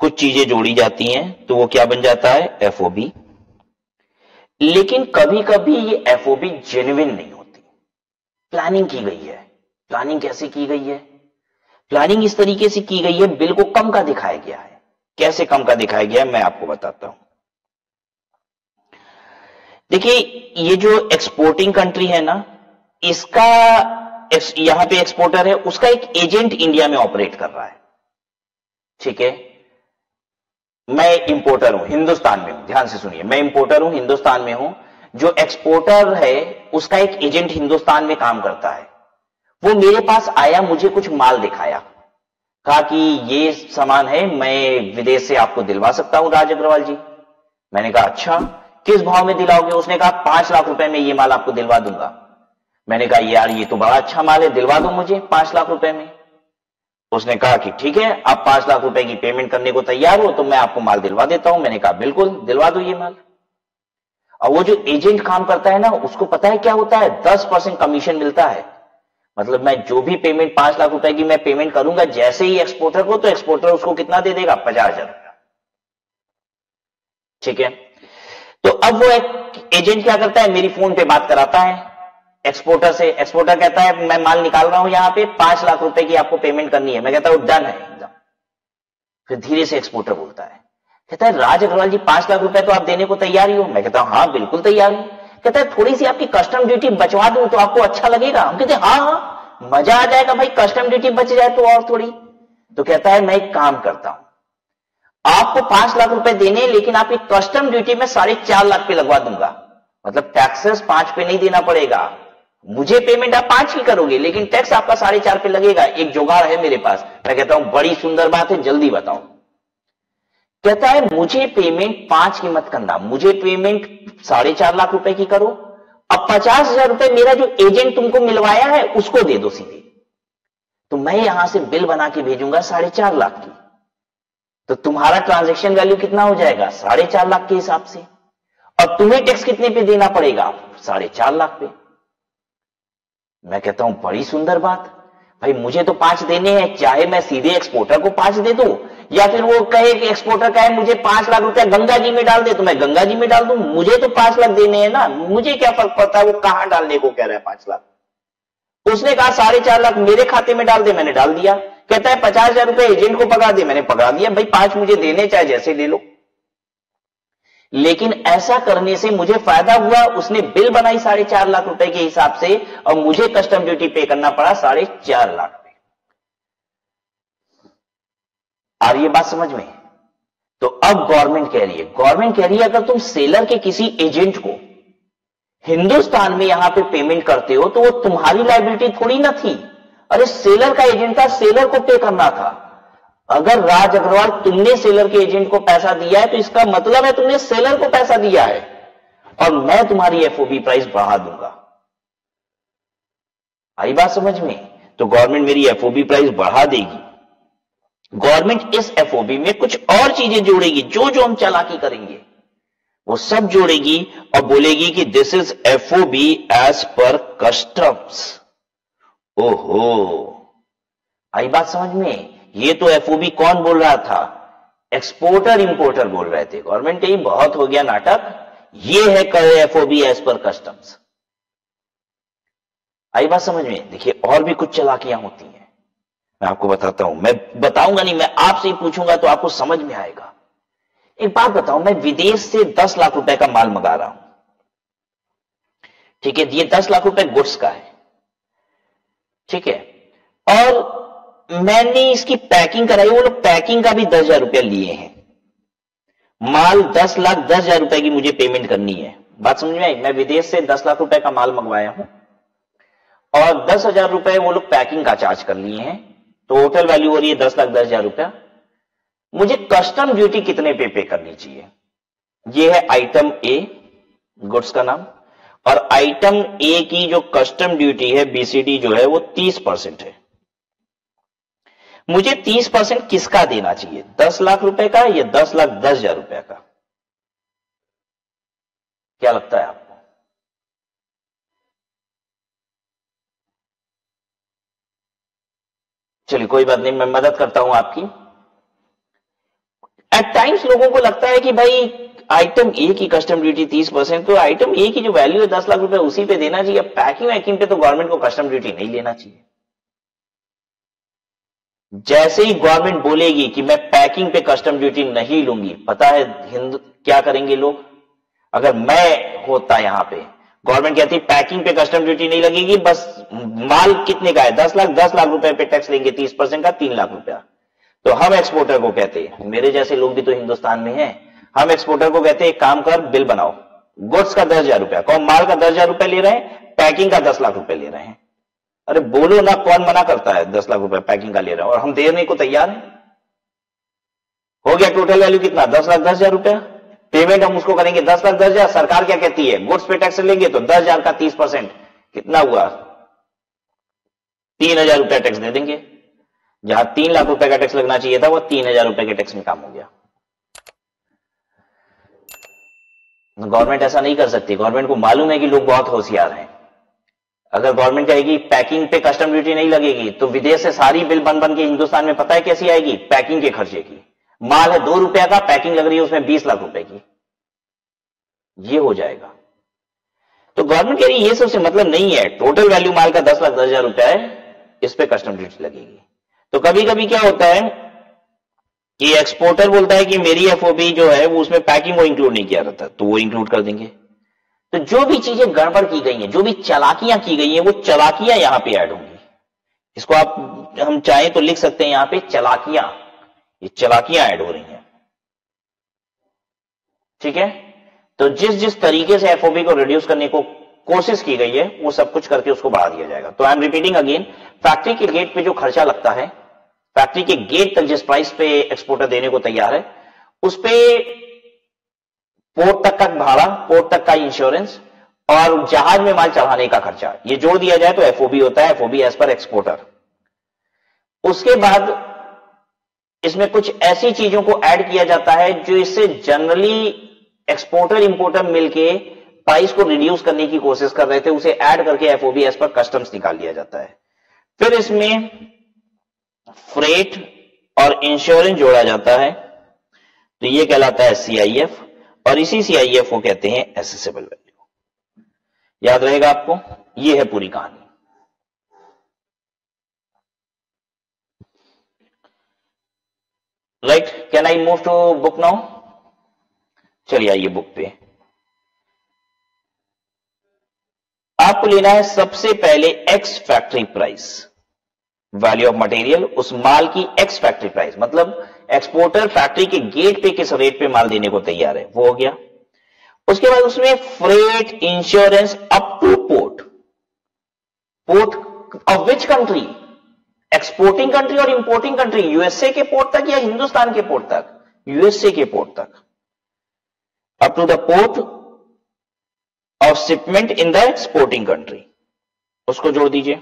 कुछ चीजें जोड़ी जाती हैं तो वो क्या बन जाता है, एफओबी। लेकिन कभी कभी ये एफओबी जेन्युइन नहीं होती, प्लानिंग की गई है। प्लानिंग कैसे की गई है, प्लानिंग इस तरीके से की गई है, बिल को कम का दिखाया गया है। कैसे कम का दिखाया गया है मैं आपको बताता हूं। देखिए ये जो एक्सपोर्टिंग कंट्री है ना, इसका यहां पे एक्सपोर्टर है, उसका एक एजेंट इंडिया में ऑपरेट कर रहा है, ठीक है। मैं इंपोर्टर हूं, हिंदुस्तान में हूं, ध्यान से सुनिए, मैं इंपोर्टर हूं, हिंदुस्तान में हूं, जो एक्सपोर्टर है उसका एक एजेंट हिंदुस्तान में काम करता है। वो मेरे पास आया, मुझे कुछ माल दिखाया, कहा कि ये सामान है, मैं विदेश से आपको दिलवा सकता हूं राज अग्रवाल जी। मैंने कहा अच्छा, किस भाव में दिलाओगे। उसने कहा पांच लाख रुपए में ये माल आपको दिलवा दूंगा। मैंने कहा यार ये तो बड़ा अच्छा माल है, दिलवा दो मुझे पांच लाख रुपए में। उसने कहा कि ठीक है, आप पांच लाख रुपए की पेमेंट करने को तैयार हो तो मैं आपको माल दिलवा देता हूं। मैंने कहा बिल्कुल दिलवा दो ये माल। और वो जो एजेंट काम करता है ना, उसको पता है क्या होता है, दस परसेंट कमीशन मिलता है। मतलब मैं जो भी पेमेंट पांच लाख रुपए की मैं पेमेंट करूंगा जैसे ही एक्सपोर्टर को, तो एक्सपोर्टर उसको कितना दे देगा, पचास हजार रुपया, ठीक है। तो अब वो एजेंट क्या करता है, मेरी फोन पे बात कराता है एक्सपोर्टर से। एक्सपोर्टर कहता है मैं माल निकाल रहा हूं, यहां पे पांच लाख रुपए की आपको पेमेंट करनी है। मैं कहता हूं डन है एकदम। फिर धीरे से एक्सपोर्टर बोलता है, कहता है राज अग्रवाल जी पांच लाख रुपए तो आप देने को तैयार ही हो। मैं कहता हूं हाँ बिल्कुल तैयार हूं। कहता है थोड़ी सी आपकी कस्टम ड्यूटी बचवा दूं तो आपको अच्छा लगेगा। हम कहते हैं हाँ हाँ मजा आ जाएगा भाई, कस्टम ड्यूटी बच जाए तो और थोड़ी। तो कहता है मैं एक काम करता हूं, आपको पांच लाख रुपए देने, लेकिन आपकी कस्टम ड्यूटी मैं साढ़े चार लाख पे लगवा दूंगा। मतलब टैक्सेस पांच पे नहीं देना पड़ेगा, मुझे पेमेंट आप पांच की करोगे लेकिन टैक्स आपका साढ़े चार पे लगेगा। एक जुगाड़ है मेरे पास। मैं कहता हूं बड़ी सुंदर बात है, जल्दी बताओ। कहता है मुझे पेमेंट पांच की मत करना, मुझे पेमेंट साढ़े चार लाख रुपए की करो। अब पचास हजार रुपए मेरा जो एजेंट तुमको मिलवाया है उसको दे दो सीधे, तो मैं यहां से बिल बना के भेजूंगा साढ़े चार लाख की। तो तुम्हारा ट्रांजैक्शन वैल्यू कितना हो जाएगा, साढ़े चार लाख के हिसाब से। और तुम्हें टैक्स कितने पे देना पड़ेगा, साढ़े चार लाख पे। मैं कहता हूं बड़ी सुंदर बात भाई, मुझे तो पांच देने हैं, चाहे मैं सीधे एक्सपोर्टर को पांच दे दूं या फिर वो कहे कि एक्सपोर्टर कहे मुझे पांच लाख रुपया गंगा जी में डाल दे तो मैं गंगा जी में डाल दूं, मुझे तो पांच लाख देने हैं ना, मुझे क्या फर्क पड़ता है वो कहां डालने को कह रहा है पांच लाख। उसने कहा साढ़े चार लाख मेरे खाते में डाल दे, मैंने डाल दिया। कहता है पचास हजार रुपए एजेंट को पकड़ा दे, मैंने पकड़ा दिया। भाई पांच मुझे देने चाहे जैसे ले लो, लेकिन ऐसा करने से मुझे फायदा हुआ, उसने बिल बनाई साढ़े चार लाख रुपए के हिसाब से और मुझे कस्टम ड्यूटी पे करना पड़ा साढ़े चार लाख पे। और ये बात समझ में। तो अब गवर्नमेंट कह रही है, गवर्नमेंट कह रही है अगर तुम सेलर के किसी एजेंट को हिंदुस्तान में यहां पे पेमेंट करते हो तो वो तुम्हारी लायबिलिटी थोड़ी ना थी, अरे सेलर का एजेंट था, सेलर को पे करना था। अगर राज अग्रवाल तुमने सेलर के एजेंट को पैसा दिया है तो इसका मतलब है तुमने सेलर को पैसा दिया है और मैं तुम्हारी एफओबी प्राइस बढ़ा दूंगा। आई बात समझ में। तो गवर्नमेंट मेरी एफओबी प्राइस बढ़ा देगी, गवर्नमेंट इस एफओबी में कुछ और चीजें जोड़ेगी, जो जो हम चालाकी करेंगे वो सब जोड़ेगी और बोलेगी कि this is FOB as per customs. ओहो, आई बात समझ में। ये तो एफओबी कौन बोल रहा था, एक्सपोर्टर इंपोर्टर बोल रहे थे। गवर्नमेंट कही बहुत हो गया नाटक, ये है एफओबी एज पर कस्टम्स। आई बात समझ में। देखिए और भी कुछ चालाकियां होती हैं, मैं आपको बताता हूं, मैं बताऊंगा नहीं, मैं आपसे ही पूछूंगा तो आपको समझ में आएगा। एक बात बताऊं, मैं विदेश से दस लाख रुपए का माल मंगा रहा हूं, ठीक है, ये दस लाख रुपए गुड्स का है, ठीक है, और मैंने इसकी पैकिंग कराई, वो लोग पैकिंग का भी दस हजार रुपया लिए हैं। माल दस लाख दस हजार रुपए की मुझे पेमेंट करनी है। बात समझ में आई। मैं विदेश से दस लाख रुपए का माल मंगवाया हूं और दस हजार रुपए वो लोग पैकिंग का चार्ज कर लिए हैं, तो टोटल वैल्यू हो रही है दस लाख दस हजार रुपया। मुझे कस्टम ड्यूटी कितने पे पे करनी चाहिए, यह है आइटम ए, गुड्स का नाम, और आइटम ए की जो कस्टम ड्यूटी है बीसीडी जो है वो तीस परसेंट है। मुझे तीस परसेंट किसका देना चाहिए, दस लाख रुपए का या दस लाख दस हजार रुपए का, क्या लगता है आपको? चलिए कोई बात नहीं, मैं मदद करता हूं आपकी। एट टाइम्स लोगों को लगता है कि भाई आइटम ए की कस्टम ड्यूटी तीस परसेंट, तो आइटम ए की जो वैल्यू है दस लाख रुपए उसी पे देना चाहिए, पैकिंग वैकिंग पे तो गवर्नमेंट को कस्टम ड्यूटी नहीं लेना चाहिए। जैसे ही गवर्नमेंट बोलेगी कि मैं पैकिंग पे कस्टम ड्यूटी नहीं लूंगी, पता है हिंदू क्या करेंगे लोग, अगर मैं होता यहां पे, गवर्नमेंट कहती पैकिंग पे कस्टम ड्यूटी नहीं लगेगी, बस माल कितने का है दस लाख दस लाख रुपए पे टैक्स लेंगे तीस परसेंट का, तीन लाख रुपया। तो हम एक्सपोर्टर को कहते हैं, मेरे जैसे लोग भी तो हिंदुस्तान में हैं, हम एक्सपोर्टर को कहते हैं एक काम कर बिल बनाओ, गुड्स का दस हजार रुपया, कौन माल का दस हजार रुपया ले रहे हैं, पैकिंग का दस लाख रुपए ले रहे हैं। अरे बोलो ना, कौन मना करता है, दस लाख रुपया पैकिंग का ले रहा है और हम देने को तैयार हैं। हो गया टोटल वैल्यू कितना, दस लाख दस हजार रुपया। पेमेंट हम उसको करेंगे दस लाख दस हजार, सरकार क्या कहती है, गुड्स पे टैक्स लेंगे तो दस हजार का तीस परसेंट कितना हुआ, तीन हजार रुपया टैक्स दे देंगे। जहां तीन लाख रुपए का टैक्स लगना चाहिए था वो तीन हजार रुपए के टैक्स में काम हो गया। गवर्नमेंट ऐसा नहीं कर सकती, गवर्नमेंट को मालूम है कि लोग बहुत होशियार हैं। अगर गवर्नमेंट कहेगी पैकिंग पे कस्टम ड्यूटी नहीं लगेगी तो विदेश से सारी बिल बन बन के हिंदुस्तान में पता है कैसी आएगी, पैकिंग के खर्चे की। माल है दो रुपया का, पैकिंग लग रही है उसमें बीस लाख रुपए की, ये हो जाएगा। तो गवर्नमेंट कह रही है ये सबसे मतलब नहीं है, टोटल वैल्यू माल का दस लाख दस हजार रुपया है, इस पर कस्टम ड्यूटी लगेगी। तो कभी कभी क्या होता है कि एक्सपोर्टर बोलता है कि मेरी एफओबी जो है वो उसमें पैकिंग वो इंक्लूड नहीं किया जाता, तो वो इंक्लूड कर देंगे। तो जो भी चीजें गड़बड़ की गई हैं, जो भी चालाकियां की गई हैं, वो चालाकियां यहां पे ऐड होंगी। इसको आप हम चाहें तो लिख सकते हैं यहां पे चालाकियां, ये चालाकियां ऐड हो रही हैं, ठीक है। तो जिस जिस तरीके से एफओबी को रिड्यूस करने को कोशिश की गई है वो सब कुछ करके उसको बढ़ा दिया जाएगा। तो I am repeating again, factory के गेट पे जो खर्चा लगता है, फैक्ट्री के गेट तक जिस प्राइस पे एक्सपोर्टर देने को तैयार है, उस पे पोर्ट तक का भाड़ा, पोर्ट तक का इंश्योरेंस और जहाज में माल चढ़ाने का खर्चा, ये जोड़ दिया जाए तो एफओबी होता है, एफओबी एज पर एक्सपोर्टर। उसके बाद इसमें कुछ ऐसी चीजों को ऐड किया जाता है जो इससे जनरली एक्सपोर्टर इंपोर्टर मिलके प्राइस को रिड्यूस करने की कोशिश कर रहे थे, उसे ऐड करके एफओबी एस पर कस्टम्स निकाल लिया जाता है। फिर इसमें फ्रेट और इंश्योरेंस जोड़ा जाता है, तो ये कहलाता है सीआईएफ, और इसी सीआईएफ को कहते हैं एसेसेबल वैल्यू। याद रहेगा आपको, ये है पूरी कहानी। Right, can I move to book now? चलिए आइए बुक पे। आपको लेना है सबसे पहले ex factory price, value of material, उस माल की एक्स फैक्ट्री प्राइस, मतलब एक्सपोर्टर फैक्ट्री के गेट पे किस रेट पे माल देने को तैयार है, वो हो गया। उसके बाद उसमें freight, insurance up to port, port of which country, exporting country और इंपोर्टिंग कंट्री, यूएसए के पोर्ट तक या हिंदुस्तान के पोर्ट तक, यूएसए के पोर्ट तक, up to the port of shipment in the exporting country, उसको जोड़ दीजिए।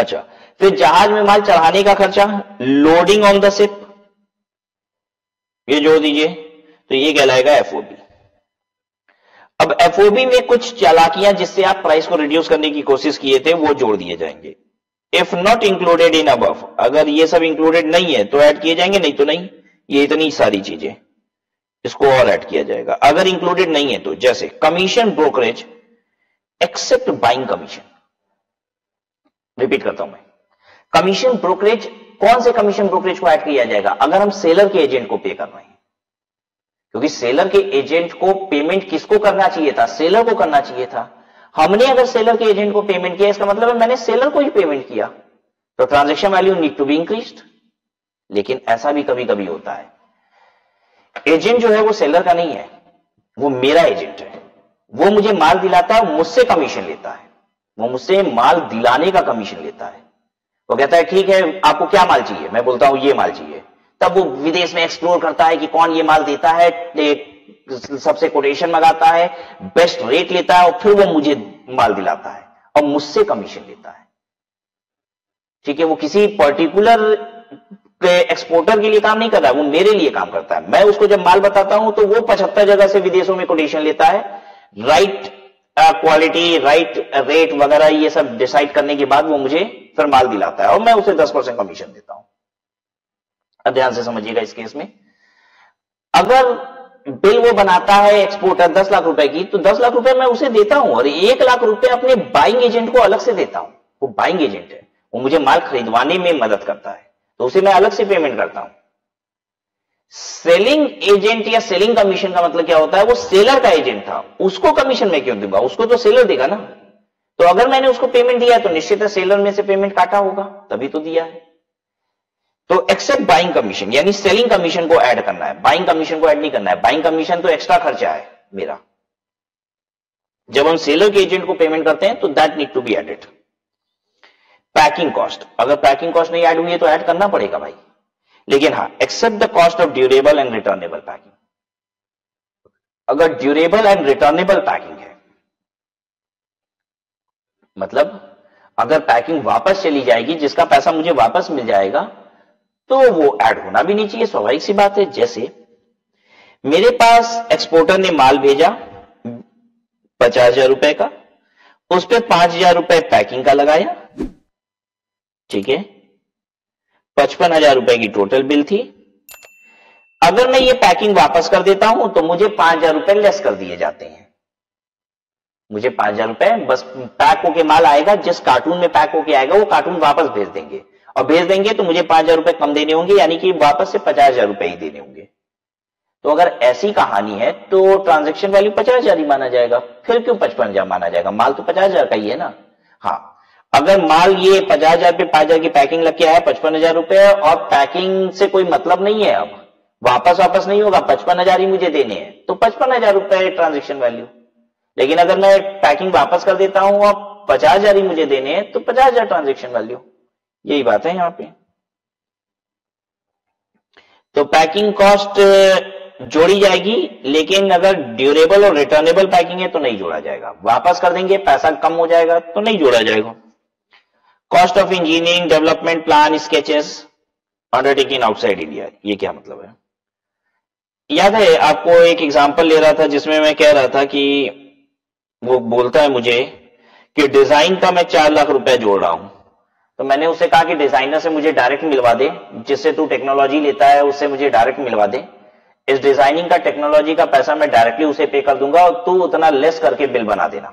अच्छा, फिर जहाज में माल चढ़ाने का खर्चा, लोडिंग ऑन द शिप, ये जोड़ दीजिए, तो ये कहलाएगा एफओबी। अब एफओबी में कुछ चालाकियां जिससे आप प्राइस को रिड्यूस करने की कोशिश किए थे वो जोड़ दिए जाएंगे। If not included in above, अगर ये सब इंक्लूडेड नहीं है तो ऐड किए जाएंगे, नहीं तो नहीं। ये इतनी सारी चीजें, इसको और ऐड किया जाएगा अगर इंक्लूडेड नहीं है तो। जैसे commission brokerage except buying commission, repeat करता हूं मैं, कमीशन ब्रोकरेज, कौन से कमीशन ब्रोकरेज को ऐड किया जाएगा? अगर हम सेलर के एजेंट को पे कर रहे हैं, क्योंकि सेलर के एजेंट को पेमेंट किसको करना चाहिए था? सेलर को करना चाहिए था। हमने अगर सेलर के एजेंट को पेमेंट किया, इसका मतलब है मैंने सेलर को ही पेमेंट किया, तो transaction value need to be increased. लेकिन ऐसा भी कभी कभी होता है, एजेंट जो है वो सेलर का नहीं है, वो मेरा एजेंट है, वो मुझे माल दिलाता है, मुझसे कमीशन लेता है, वो मुझसे माल दिलाने का कमीशन लेता है। वो कहता है ठीक है आपको क्या माल चाहिए, मैं बोलता हूं ये माल चाहिए, तब वो विदेश में एक्सप्लोर करता है कि कौन ये माल देता है, सबसे कोटेशन मंगाता है, बेस्ट रेट लेता है, और फिर वो मुझे माल दिलाता है और मुझसे कमीशन लेता है। ठीक है, वो किसी पर्टिकुलर एक्सपोर्टर के लिए काम नहीं कर रहा है, वो मेरे लिए काम करता है। मैं उसको जब माल बताता हूं तो वो पचहत्तर जगह से विदेशों में कोटेशन लेता है, राइट क्वालिटी, राइट रेट वगैरह ये सब डिसाइड करने के बाद वो मुझे फिर माल दिलाता है और मैं उसे दस परसेंट कमीशन देता हूं। अब ध्यान से समझिएगा, इस केस में अगर बिल वो बनाता है एक्सपोर्टर दस लाख रुपए की, तो दस लाख रुपए मैं उसे देता हूं और एक लाख रुपए अपने बाइंग एजेंट को अलग से देता हूं। वो बाइंग एजेंट है, वो मुझे माल खरीदवाने में मदद करता है, तो उसे मैं अलग से पेमेंट करता हूं। सेलिंग एजेंट या सेलिंग कमीशन का मतलब क्या होता है? वो सेलर का एजेंट था, उसको कमीशन मैं क्यों दूंगा, उसको तो सेलर देगा ना। तो अगर मैंने उसको पेमेंट दिया है तो निश्चित है सेलर में से पेमेंट काटा होगा, तभी तो दिया है। तो एक्सेप्ट बाइंग कमीशन, यानी सेलिंग कमीशन को ऐड करना है, बाइंग कमीशन को ऐड नहीं करना है। बाइंग कमीशन तो एक्स्ट्रा खर्चा है मेरा, जब हम सेलर के एजेंट को पेमेंट करते हैं तो that need to be added. Packing cost, अगर पैकिंग कॉस्ट नहीं ऐड हुई है तो ऐड करना पड़ेगा भाई। लेकिन हाँ, except the cost of durable and returnable packing, अगर ड्यूरेबल एंड रिटर्नेबल पैकिंग है, मतलब अगर पैकिंग वापस चली जाएगी, जिसका पैसा मुझे वापस मिल जाएगा, तो वो ऐड होना भी नहीं चाहिए, स्वाभाविक सी बात है। जैसे मेरे पास एक्सपोर्टर ने माल भेजा पचास हजार रुपए का, उस पर पांच हजार रुपए पैकिंग का लगाया, ठीक है, पचपन हजार रुपए की टोटल बिल थी। अगर मैं ये पैकिंग वापस कर देता हूं तो मुझे पांच हजार रुपए लेस कर दिए जाते हैं, मुझे पांच हजार रुपए बस पैक होके माल आएगा, जिस कार्टून में पैक होके आएगा वो कार्टून वापस भेज देंगे, और भेज देंगे तो मुझे पांच हजार रुपए कम देने होंगे, यानी कि वापस से पचास हजार रुपए ही देने होंगे। तो अगर ऐसी कहानी है तो ट्रांजेक्शन वैल्यू पचास हजार ही माना जाएगा, फिर क्यों पचपन हजार माना जाएगा, माल तो पचास हजार का ही है ना। हाँ, अगर माल ये पचास हजार पे पांच हजार की पैकिंग लग के आया पचपन हजार रुपए, और पैकिंग से कोई मतलब नहीं है, अब वापस वापस नहीं होगा, पचपन हजार ही मुझे देने हैं, तो पचपन हजार रुपए ट्रांजेक्शन वैल्यू। लेकिन अगर मैं पैकिंग वापस कर देता हूं और पचास हजार ही मुझे देने हैं तो पचास हजार ट्रांजेक्शन वैल्यू, यही बात है यहां पे। तो पैकिंग कॉस्ट जोड़ी जाएगी, लेकिन अगर ड्यूरेबल और रिटर्नेबल पैकिंग है तो नहीं जोड़ा जाएगा, वापस कर देंगे पैसा कम हो जाएगा तो नहीं जोड़ा जाएगा। Cost of engineering, development plan, sketches undertaking outside India, ये क्या मतलब है? याद है आपको एक एग्जाम्पल ले रहा था जिसमें मैं कह रहा था कि वो बोलता है मुझे कि डिजाइन का मैं चार लाख रुपए जोड़ रहा हूं, तो मैंने उसे कहा कि डिजाइनर से मुझे डायरेक्ट मिलवा दे, जिससे तू टेक्नोलॉजी लेता है उससे मुझे डायरेक्ट मिलवा दे, इस डिजाइनिंग का टेक्नोलॉजी का पैसा मैं डायरेक्टली उसे पे कर दूंगा और तू उतना लेस करके बिल बना देना।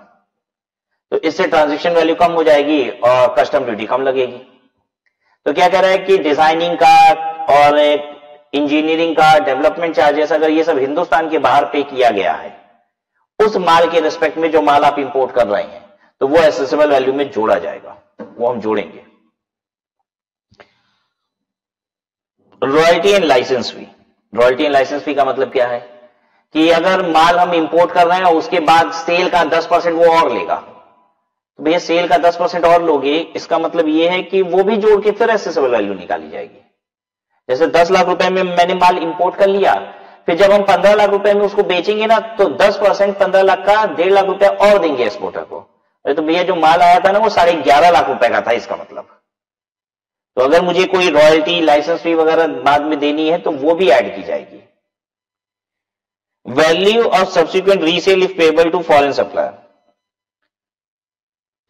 तो इससे ट्रांजैक्शन वैल्यू कम हो जाएगी और कस्टम ड्यूटी कम लगेगी। तो क्या कह रहा है कि डिजाइनिंग का और इंजीनियरिंग का डेवलपमेंट चार्जेस अगर ये सब हिंदुस्तान के बाहर पे किया गया है उस माल के रिस्पेक्ट में जो माल आप इंपोर्ट कर रहे हैं, तो वो एसेसिबल वैल्यू में जोड़ा जाएगा, वो हम जोड़ेंगे। Royalty and licence fee, royalty and licence fee का मतलब क्या है कि अगर माल हम इंपोर्ट कर रहे हैं और उसके बाद सेल का दस परसेंट वो और लेगा, तो भैया सेल का दस परसेंट और लोगे, इसका मतलब ये है कि वो भी जोड़ के फिर एसेसिबल वैल्यू निकाली जाएगी। जैसे दस लाख रुपए में मैंने माल इंपोर्ट कर लिया, फिर जब हम पंद्रह लाख रुपए में उसको बेचेंगे ना, तो दस परसेंट पंद्रह लाख का डेढ़ लाख रुपए और देंगे एक्सपोर्टर को। अरे तो भैया जो माल आया था ना वो साढ़े ग्यारह लाख रुपए का था, इसका मतलब। तो अगर मुझे कोई रॉयल्टी लाइसेंस फी वगैरह बाद में देनी है तो वो भी ऐड की जाएगी। Value of subsequent resale if payable to foreign supplier,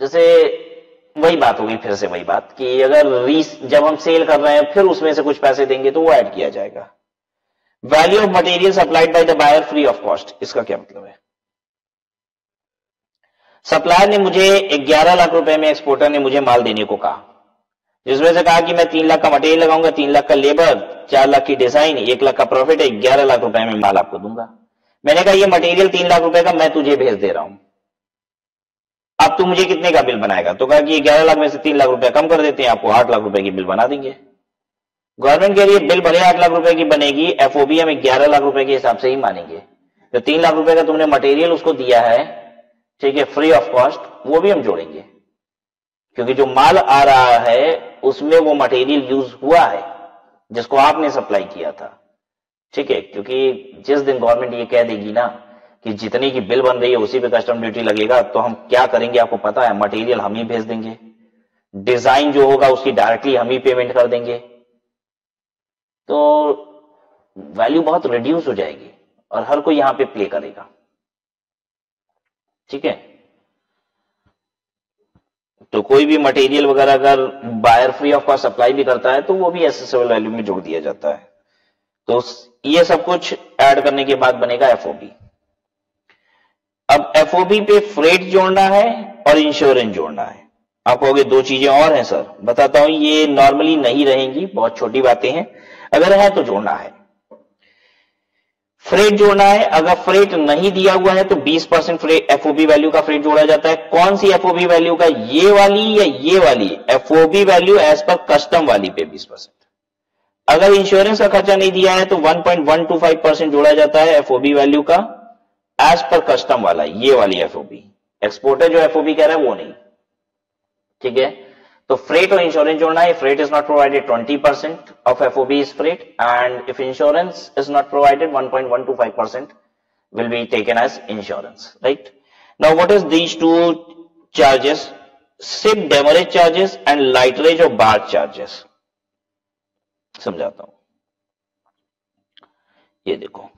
जैसे वही बात होगी, फिर से वही बात कि अगर रीस जब हम सेल कर रहे हैं फिर उसमें से कुछ पैसे देंगे तो वो ऐड किया जाएगा। Value of material supplied by the buyer free of cost, इसका क्या मतलब है? सप्लायर ने मुझे ग्यारह लाख रुपए में एक्सपोर्टर ने मुझे माल देने को कहा, जिसमें से कहा कि मैं तीन लाख का मटेरियल लगाऊंगा, तीन लाख का लेबर, चार लाख की डिजाइन, एक लाख का प्रॉफिट है, ग्यारह लाख रुपए में माल आपको दूंगा। मैंने कहा यह मटेरियल तीन लाख रुपए का मैं तुझे भेज दे रहा हूं, अब तू मुझे कितने का बिल बनाएगा? तो कहा कि ग्यारह लाख में से तीन लाख रुपए कम कर देते हैं, आपको आठ लाख रुपए की बिल बना देंगे। गवर्नमेंट कह रही है बिल भले आठ लाख रुपए की बनेगी, एफओबी हमें ग्यारह लाख रुपए के हिसाब से ही मानेंगे। तो तीन लाख रुपए का तुमने मटेरियल उसको दिया है, ठीक है, फ्री ऑफ कॉस्ट, वो भी हम जोड़ेंगे, क्योंकि जो माल आ रहा है उसमें वो मटेरियल यूज हुआ है जिसको आपने सप्लाई किया था, ठीक है। क्योंकि जिस दिन गवर्नमेंट ये कह देगी ना कि जितने की बिल बन रही है उसी पे कस्टम ड्यूटी लगेगा, तो हम क्या करेंगे आपको पता है, मटेरियल हम ही भेज देंगे, डिजाइन जो होगा उसकी डायरेक्टली हम ही पेमेंट कर देंगे, तो वैल्यू बहुत रिड्यूस हो जाएगी और हर कोई यहां पे प्ले करेगा, ठीक है। तो कोई भी मटेरियल वगैरह अगर buyer free of cost supply भी करता है तो वो भी एसेसिबल वैल्यू में जोड़ दिया जाता है। तो ये सब कुछ ऐड करने के बाद बनेगा एफओबी। अब एफओबी पे फ्रेट जोड़ना है और इंश्योरेंस जोड़ना है। आप कहोगे दो चीजें और हैं सर, बताता हूं, ये नॉर्मली नहीं रहेंगी, बहुत छोटी बातें हैं, अगर है तो जोड़ना है। फ्रेट जोड़ना है, अगर फ्रेट नहीं दिया हुआ है तो बीस परसेंट एफओबी वैल्यू का फ्रेट जोड़ा जाता है। कौन सी एफओबी वैल्यू का, ये वाली या ये वाली? FOB value as per custom वाली पे बीस परसेंट। अगर इंश्योरेंस का खर्चा नहीं दिया है तो one point one two five percent जोड़ा जाता है एफओबी वैल्यू का एज पर कस्टम वाला, ये वाली एफओबी। एक्सपोर्टर जो एफओबी कह रहा है वो नहीं, ठीक है। तो फ्रेट और इंश्योरेंस जोड़ना है। Freight is not provided, twenty percent of FOB is freight, and if insurance is not provided, one point one two five percent will be taken as insurance, right. Now what is these two charges, ship demurrage charges and lighterage और barge charges, समझाता हूं। ये देखो,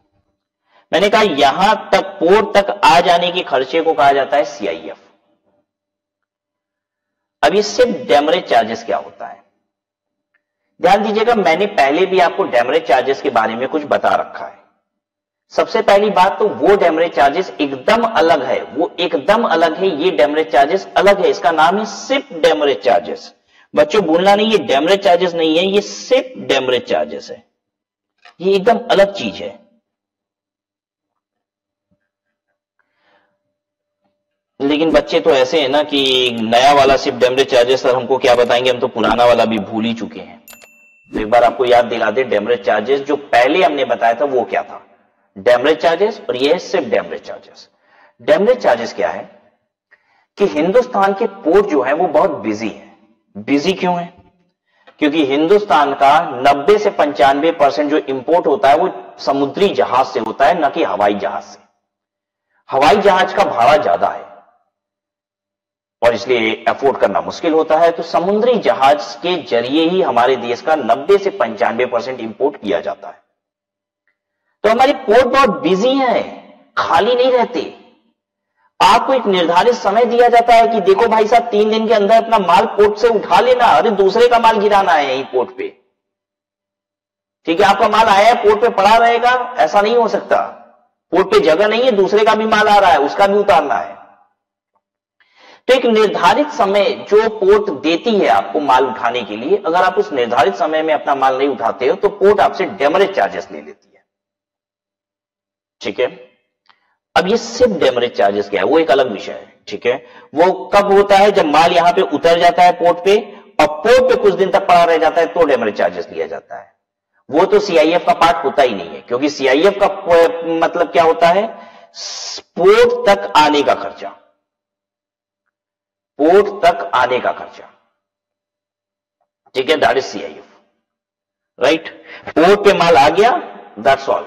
मैंने कहा यहां तक port तक आ जाने के खर्चे को कहा जाता है सीआईएफ। अब ये सिर्फ डेमरेज चार्जेस क्या होता है, ध्यान दीजिएगा, मैंने पहले भी आपको डेमरेज चार्जेस के बारे में कुछ बता रखा है। सबसे पहली बात तो वो डेमरेज चार्जेस एकदम अलग है, वो एकदम अलग है, ये डेमरेज चार्जेस अलग है, इसका नाम है सिर्फ डेमरेज चार्जेस। बच्चों भूलना नहीं, ये डेमरेज चार्जेस नहीं है, ये सिर्फ डेमरेज चार्जेस है, ये एकदम अलग चीज है। लेकिन बच्चे तो ऐसे हैं ना कि नया वाला सिर्फ डेमरेज चार्जेस सर हमको क्या बताएंगे, हम तो पुराना वाला भी भूल ही चुके हैं। तो एक बार आपको याद दिला दे, डेमरेज चार्जेस जो पहले हमने बताया था वो क्या था, डेमरेज चार्जेस, और ये है सिर्फ डेमरेज चार्जेस। डेमरेज चार्जेस क्या है कि हिंदुस्तान के पोर्ट जो है वो बहुत बिजी है। बिजी क्यों है? क्योंकि हिंदुस्तान का नब्बे से पंचानवे परसेंट जो इंपोर्ट होता है वो समुद्री जहाज से होता है, ना कि हवाई जहाज से। हवाई जहाज का भाड़ा ज्यादा है और इसलिए अफोर्ड करना मुश्किल होता है। तो समुद्री जहाज के जरिए ही हमारे देश का नब्बे से पंचानवे परसेंट इंपोर्ट किया जाता है। तो हमारे पोर्ट बहुत बिजी हैं, खाली नहीं रहते। आपको एक निर्धारित समय दिया जाता है कि देखो भाई साहब, तीन दिन के अंदर अपना माल पोर्ट से उठा लेना, अरे दूसरे का माल गिराना है यहीं पोर्ट पे। ठीक है, आपका माल आया है, पोर्ट पे पड़ा रहेगा, ऐसा नहीं हो सकता। पोर्ट पे जगह नहीं है, दूसरे का भी माल आ रहा है, उसका भी उतारना है। तो एक निर्धारित समय जो पोर्ट देती है आपको माल उठाने के लिए, अगर आप उस निर्धारित समय में अपना माल नहीं उठाते हो तो पोर्ट आपसे डेमरेज चार्जेस ले लेती है। ठीक है, अब ये सिर्फ डेमरेज चार्जेस क्या है वो एक अलग विषय है। ठीक है, वो कब होता है जब माल यहां पे उतर जाता है पोर्ट पे और पोर्ट पे कुछ दिन तक पड़ा रह जाता है तो डेमरेज चार्जेस लिया जाता है। वो तो सीआईएफ का पार्ट होता ही नहीं है, क्योंकि सीआईएफ का मतलब क्या होता है, पोर्ट तक आने का खर्चा। पोर्ट तक आने का खर्चा, ठीक है, that is CIF, right. Port पे माल आ गया, दैट्स ऑल।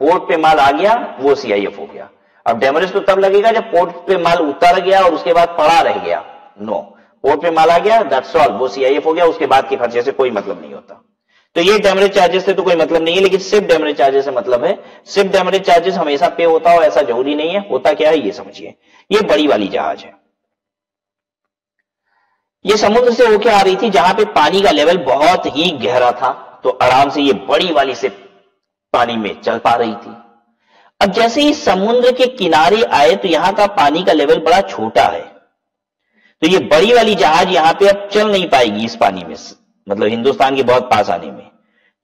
पोर्ट पे माल आ गया, वो सीआईएफ हो गया। अब डेमरेज तो तब लगेगा जब पोर्ट पे माल उतर गया और उसके बाद पड़ा रह गया। नो, पोर्ट पे माल आ गया, दैट्स ऑल, वो सीआईएफ हो गया, उसके बाद के खर्चे से कोई मतलब नहीं होता। तो ये डेमरेज चार्जेस से तो कोई मतलब नहीं है, लेकिन सिर्फ डेमरेज चार्जेस से मतलब है। सिर्फ डेमरेज चार्जेस हमेशा पे होता हो ऐसा जरूरी नहीं है। होता क्या है ये समझिए, ये बड़ी वाली जहाज है, ये समुद्र से होके आ रही थी, जहां पे पानी का लेवल बहुत ही गहरा था, तो आराम से ये बड़ी वाली से पानी में चल पा रही थी। अब जैसे ही समुद्र के किनारे आए तो यहां का पानी का लेवल बड़ा छोटा है, तो ये बड़ी वाली जहाज यहां पे अब चल नहीं पाएगी इस पानी में, मतलब हिंदुस्तान के बहुत पास आने में।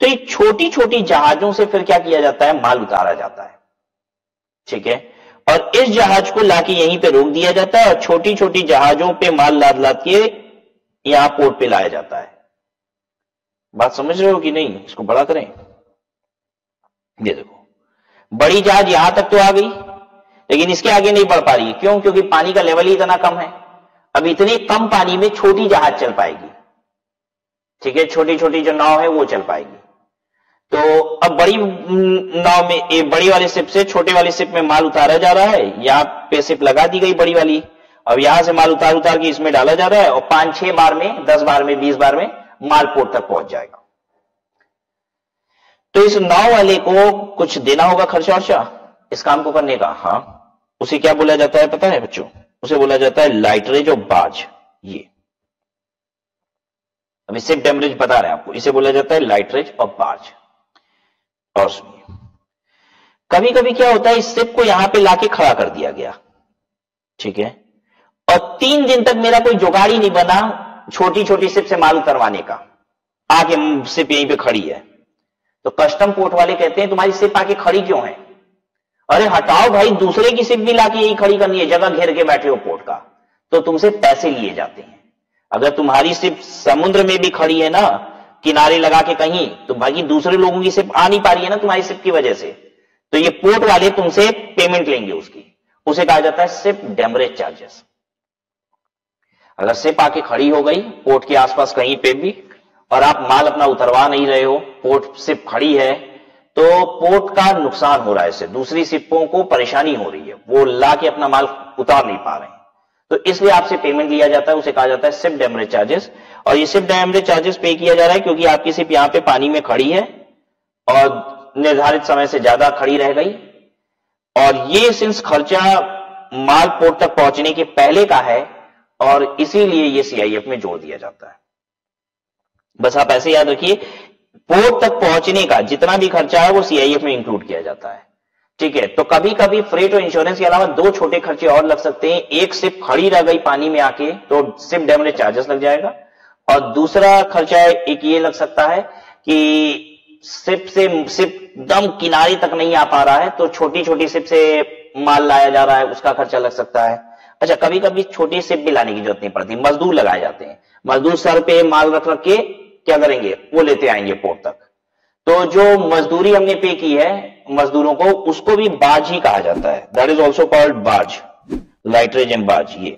तो ये छोटी छोटी जहाजों से फिर क्या किया जाता है, माल उतारा जाता है। ठीक है, और इस जहाज को लाके यहीं पे रोक दिया जाता है और छोटी छोटी जहाजों पे माल लाद लाद के यहां पोर्ट पे लाया जाता है। बात समझ रहे हो कि नहीं, इसको बड़ा करें, ये देखो बड़ी जहाज यहां तक तो आ गई, लेकिन इसके आगे नहीं बढ़ पा रही है। क्यों? क्योंकि पानी का लेवल ही इतना कम है। अब इतने कम पानी में छोटी जहाज चल पाएगी, ठीक है, छोटी छोटी जो नाव है वो चल पाएगी। तो अब बड़ी नाव में ए, बड़ी वाले शिप से छोटे वाले शिप में माल उतारा जा रहा है, यहाँ पे शिप लगा दी गई बड़ी वाली, अब यहां से माल उतार उतार के इसमें डाला जा रहा है और पांच छह बार में, दस बार में, बीस बार में माल पोर्ट तक पहुंच जाएगा। तो इस नाव वाले को कुछ देना होगा खर्चा वर्चा इस काम को करने का। हाँ, उसे क्या बोला जाता है पता है बच्चों, उसे बोला जाता है लाइटरेज और बाज। ये अभी सिर्फ डेमरेज बता रहे हैं आपको, इसे बोला जाता है लाइटरेज और बार्ज। और सुनिए, कभी कभी क्या होता है, इस शिप को यहां पे लाके खड़ा कर दिया गया, ठीक है, और तीन दिन तक मेरा कोई जुगाड़ ही नहीं बना छोटी छोटी शिप से माल उतरवाने का, आके शिप यहीं पे खड़ी है। तो कस्टम पोर्ट वाले कहते हैं तुम्हारी शिप आके खड़ी क्यों है, अरे हटाओ भाई, दूसरे की शिप भी लाके यही खड़ी करनी है, जगह घेर के बैठे हो पोर्ट का, तो तुमसे पैसे लिए जाते हैं। अगर तुम्हारी शिप समुद्र में भी खड़ी है ना किनारे लगा के कहीं, तो बाकी दूसरे लोगों की शिप आ नहीं पा रही है ना तुम्हारी शिप की वजह से, तो ये पोर्ट वाले तुमसे पेमेंट लेंगे उसकी, उसे कहा जाता है शिप डेमरेज चार्जेस। अगर शिप आके खड़ी हो गई पोर्ट के आसपास कहीं पे भी और आप माल अपना उतरवा नहीं रहे हो, पोर्ट शिप खड़ी है, तो पोर्ट का नुकसान हो रहा है इससे, दूसरी शिपों को परेशानी हो रही है, वो ला के अपना माल उतार नहीं पा रहे हैं, तो इसलिए आपसे पेमेंट लिया जाता है, उसे कहा जाता है शिप डेमरेज चार्जेस। और ये शिप डेमरेज चार्जेस पे किया जा रहा है क्योंकि आपकी शिप यहां पे पानी में खड़ी है और निर्धारित समय से ज्यादा खड़ी रह गई, और ये सिंस खर्चा माल पोर्ट तक पहुंचने के पहले का है और इसीलिए ये सीआईएफ में जोड़ दिया जाता है। बस आप ऐसे याद रखिए, पोर्ट तक पहुंचने का जितना भी खर्चा है वो सीआईएफ में इंक्लूड किया जाता है। ठीक है, तो कभी कभी फ्रेट और इंश्योरेंस के अलावा दो छोटे खर्चे और लग सकते हैं। एक सिर्फ खड़ी रह गई पानी में आके तो सिर्फ डेमरेज चार्जेस लग जाएगा, और दूसरा खर्चा एक ये लग सकता है कि सिप से सिप दम किनारे तक नहीं आ पा रहा है तो छोटी छोटी सिप से माल लाया जा रहा है, उसका खर्चा लग सकता है। अच्छा, कभी कभी छोटी सिप भी लाने की जरूरत नहीं पड़ती, मजदूर लगाए जाते हैं, मजदूर सर पे माल रख रख के क्या करेंगे, वो लेते आएंगे पोर्ट तक। तो जो मजदूरी हमने पे की है मजदूरों को, उसको भी बाज ही कहा जाता है, दैट इज ऑल्सो कॉल्ड बाज, लाइटरेज एंड बाज। ये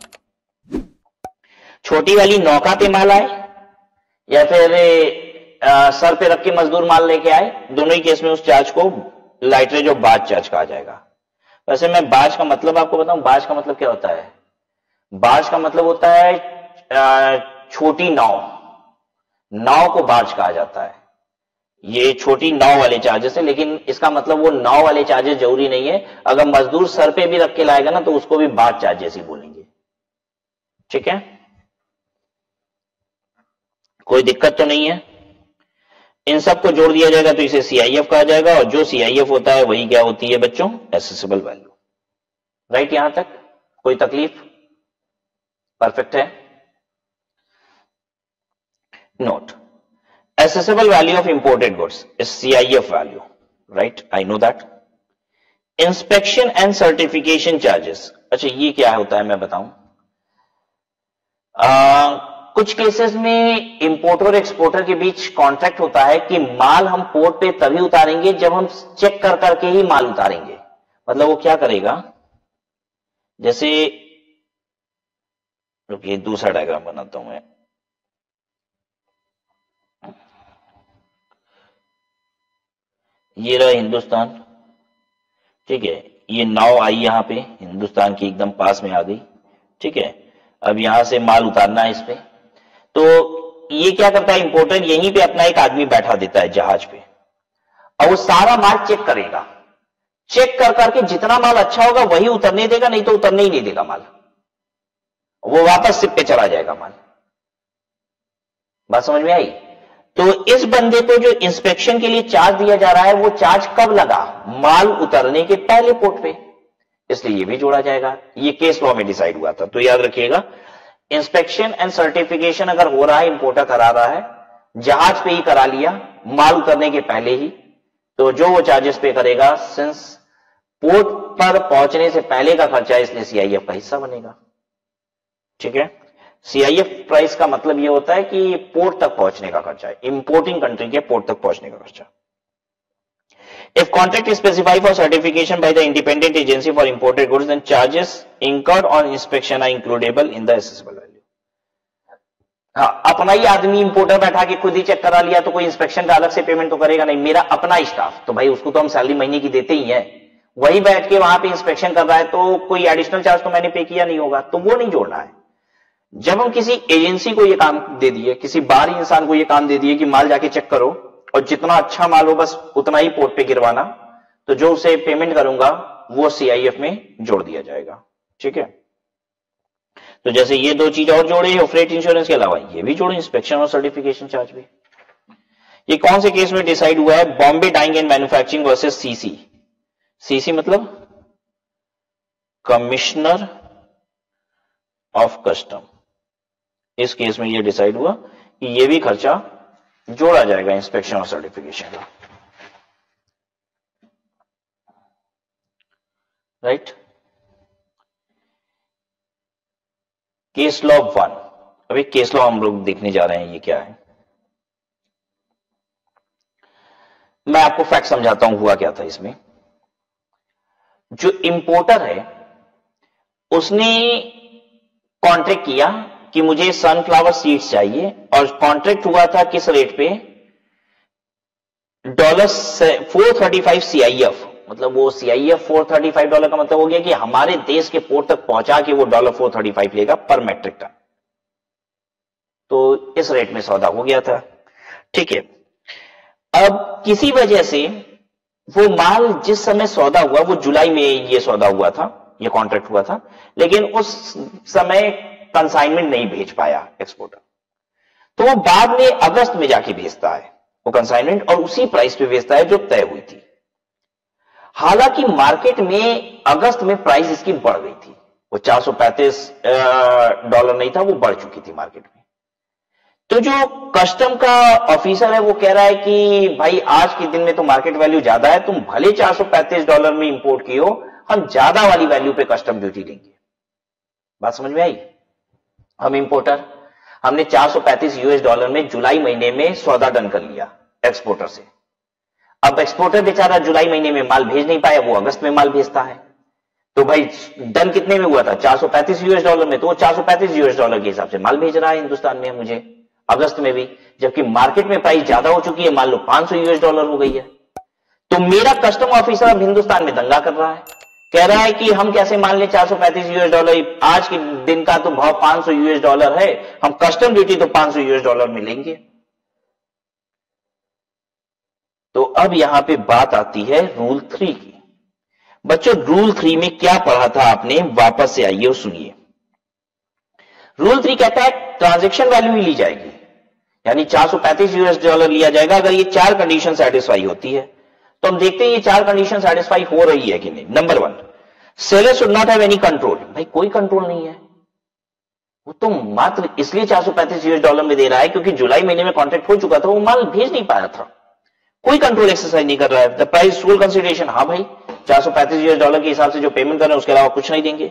छोटी वाली नौका पे माल आए या फिर आ, सर पे रख के मजदूर माल लेके आए, दोनों ही केस में उस चार्ज को लाइटरेज और बाज चार्ज कहा जाएगा। वैसे मैं बाज का मतलब आपको बताऊं, बाज का मतलब क्या होता है, बार्ज का मतलब होता है छोटी नाव, नाव को बार्ज कहा जाता है। ये छोटी नाव वाले चार्जेस है, लेकिन इसका मतलब वो नाव वाले चार्जेस जरूरी नहीं है। अगर मजदूर सर पे भी रख के लाएगा ना तो उसको भी बार्ज चार्जेस ही बोलेंगे। ठीक है, कोई दिक्कत तो नहीं है। इन सब को जोड़ दिया जाएगा तो इसे सीआईएफ कहा जाएगा, और जो सीआईएफ होता है वही क्या होती है बच्चों, एसेसिबल वैल्यू। राइट, यहां तक कोई तकलीफ? परफेक्ट है। Note, Accessible value of imported goods is C I F value, right? I know that. Inspection and certification charges. अच्छा, ये क्या होता है मैं बताऊं। uh, कुछ केसेस में इंपोर्टर और एक्सपोर्टर के बीच कॉन्ट्रैक्ट होता है कि माल हम पोर्ट पे तभी उतारेंगे जब हम चेक कर करके ही माल उतारेंगे। मतलब वो क्या करेगा, जैसे रुकिए दूसरा डायग्राम बनाता हूं मैं। ये रहा हिंदुस्तान, ठीक है, ये नाव आई यहां पे हिंदुस्तान की एकदम पास में आ गई। ठीक है, अब यहां से माल उतारना है इस पे, तो ये क्या करता है इंपोर्टर, यहीं पे अपना एक आदमी बैठा देता है जहाज पे, और वो सारा माल चेक करेगा। चेक कर करके जितना माल अच्छा होगा वही उतरने देगा, नहीं तो उतरने ही नहीं देगा माल, वो वापस शिप पे चला जाएगा माल। बात समझ में आई? तो इस बंदे को जो इंस्पेक्शन के लिए चार्ज दिया जा रहा है वो चार्ज कब लगा, माल उतरने के पहले पोर्ट पे, इसलिए ये भी जोड़ा जाएगा। ये केस लॉ में डिसाइड हुआ था, तो याद रखिएगा इंस्पेक्शन एंड सर्टिफिकेशन अगर हो रहा है, इंपोर्टर करा रहा है, जहाज पे ही करा लिया माल उतरने के पहले ही, तो जो वो चार्जेस पे करेगा, सिंस पोर्ट पर पहुंचने से पहले का खर्चा है इसलिए सीआईएफ का हिस्सा बनेगा। ठीक है, सीआईएफ प्राइस का मतलब यह होता है कि पोर्ट तक पहुंचने का खर्चा है, इंपोर्टिंग कंट्री के पोर्ट तक पहुंचने का खर्चा। If contract is specified for certification by the independent agency for imported goods, then charges incurred on inspection are includable in the assessable value. हाँ, अपना ही आदमी इंपोर्टर बैठा के खुद ही चेक करा लिया तो कोई इंस्पेक्शन का अलग से पेमेंट तो करेगा नहीं। मेरा अपना स्टाफ तो भाई उसको तो हम सैलरी महीने की देते ही है, वही बैठ के वहां पे इंस्पेक्शन कर रहा है, तो कोई एडिशनल चार्ज तो मैंने पे किया नहीं होगा, तो वो नहीं जोड़ना है। जब हम किसी एजेंसी को ये काम दे दिए, किसी बाहरी इंसान को ये काम दे दिए कि माल जाके चेक करो और जितना अच्छा माल हो बस उतना ही पोर्ट पे गिरवाना, तो जो उसे पेमेंट करूंगा वो सीआईएफ में जोड़ दिया जाएगा। ठीक है, तो जैसे ये दो चीज और जोड़े, और फ्रेट इंश्योरेंस के अलावा ये भी जोड़े, इंस्पेक्शन और सर्टिफिकेशन चार्ज भी। ये कौन से केस में डिसाइड हुआ है, Bombay dying and manufacturing versus CC. CC मतलब कमिश्नर ऑफ कस्टम। इस केस में यह डिसाइड हुआ कि यह भी खर्चा जोड़ा जाएगा इंस्पेक्शन और सर्टिफिकेशन का। Right, case law one. अभी केस लॉ हम लोग देखने जा रहे हैं, ये क्या है, मैं आपको फैक्ट समझाता हूं हुआ क्या था इसमें। जो इंपोर्टर है उसने कॉन्ट्रैक्ट किया कि मुझे सनफ्लावर सीड्स चाहिए, और कॉन्ट्रैक्ट हुआ था किस रेट पे, dollar four thirty five CIF. मतलब वो CIF four thirty five dollar का मतलब हो गया कि हमारे देश के पोर्ट तक पहुंचा के वो डॉलर फोर थर्टी फाइव लेगा पर मेट्रिक टन। तो इस रेट में सौदा हो गया था। ठीक है, अब किसी वजह से वो माल जिस समय सौदा हुआ, वो जुलाई में ये सौदा हुआ था, ये कॉन्ट्रैक्ट हुआ था, लेकिन उस समय कंसाइनमेंट नहीं भेज पाया एक्सपोर्टर, तो वो बाद में अगस्त में जाके भेजता है वो कंसाइनमेंट, और उसी प्राइस पे भेजता है जो तय हुई थी। हालांकि मार्केट में अगस्त में प्राइस इसकी बढ़ गई थी, वो चार सौ पैंतीस डॉलर नहीं था, वो बढ़ चुकी थी मार्केट में। तो जो कस्टम का ऑफिसर है वो कह रहा है कि भाई आज के दिन में तो मार्केट वैल्यू ज्यादा है, तुम भले चार सौ पैंतीस डॉलर में इंपोर्ट किए हो, हम ज्यादा वाली वैल्यू पे कस्टम ड्यूटी देंगे। बात समझ में आई? हम इंपोर्टर, हमने चार सौ पैंतीस यूएस डॉलर में जुलाई महीने में सौदा डन कर लिया एक्सपोर्टर से। अब एक्सपोर्टर बेचारा जुलाई महीने में माल भेज नहीं पाया, वो अगस्त में माल भेजता है, तो भाई डन कितने में हुआ था, चार सौ पैंतीस यूएस डॉलर में, तो वो चार सौ पैंतीस यूएस डॉलर के हिसाब से माल भेज रहा है हिंदुस्तान में मुझे अगस्त में भी, जबकि मार्केट में प्राइस ज्यादा हो चुकी है, मान लो पांच सौ यूएस डॉलर हो गई है। तो मेरा कस्टम ऑफिसर अब हिंदुस्तान में दंगा कर रहा है कह रहा है कि हम कैसे मान ले चार सौ पैंतीस यूएस डॉलर आज के दिन का तो भाव पांच सौ यूएस डॉलर है, हम कस्टम ड्यूटी तो पांच सौ यूएस डॉलर मिलेंगे। तो अब यहां पे बात आती है रूल थ्री की। बच्चों रूल थ्री में क्या पढ़ा था आपने, वापस से आइए और सुनिए। रूल थ्री कहता है ट्रांजैक्शन वैल्यू ही ली जाएगी, यानी चार सौ पैंतीस यूएस डॉलर लिया जाएगा अगर ये चार कंडीशन सेटिस्फाई होती है। तो हम देखते हैं ये चार कंडीशन सेटिस्फाई हो रही है कि नहीं। Number one, seller should not have any control, भाई कोई कंट्रोल नहीं है, वो तो मात्र इसलिए चार सौ पैंतीस यूएस डॉलर में दे रहा है क्योंकि जुलाई महीने में कॉन्ट्रैक्ट हो चुका था, वो माल भेज नहीं पाया था, कोई कंट्रोल एक्सरसाइज नहीं कर रहा है। द प्राइस सोल कंसीडरेशन, हाँ भाई चार सौ पैंतीस यूएस डॉलर के हिसाब से जो पेमेंट कर रहे हैं उसके अलावा कुछ नहीं देंगे।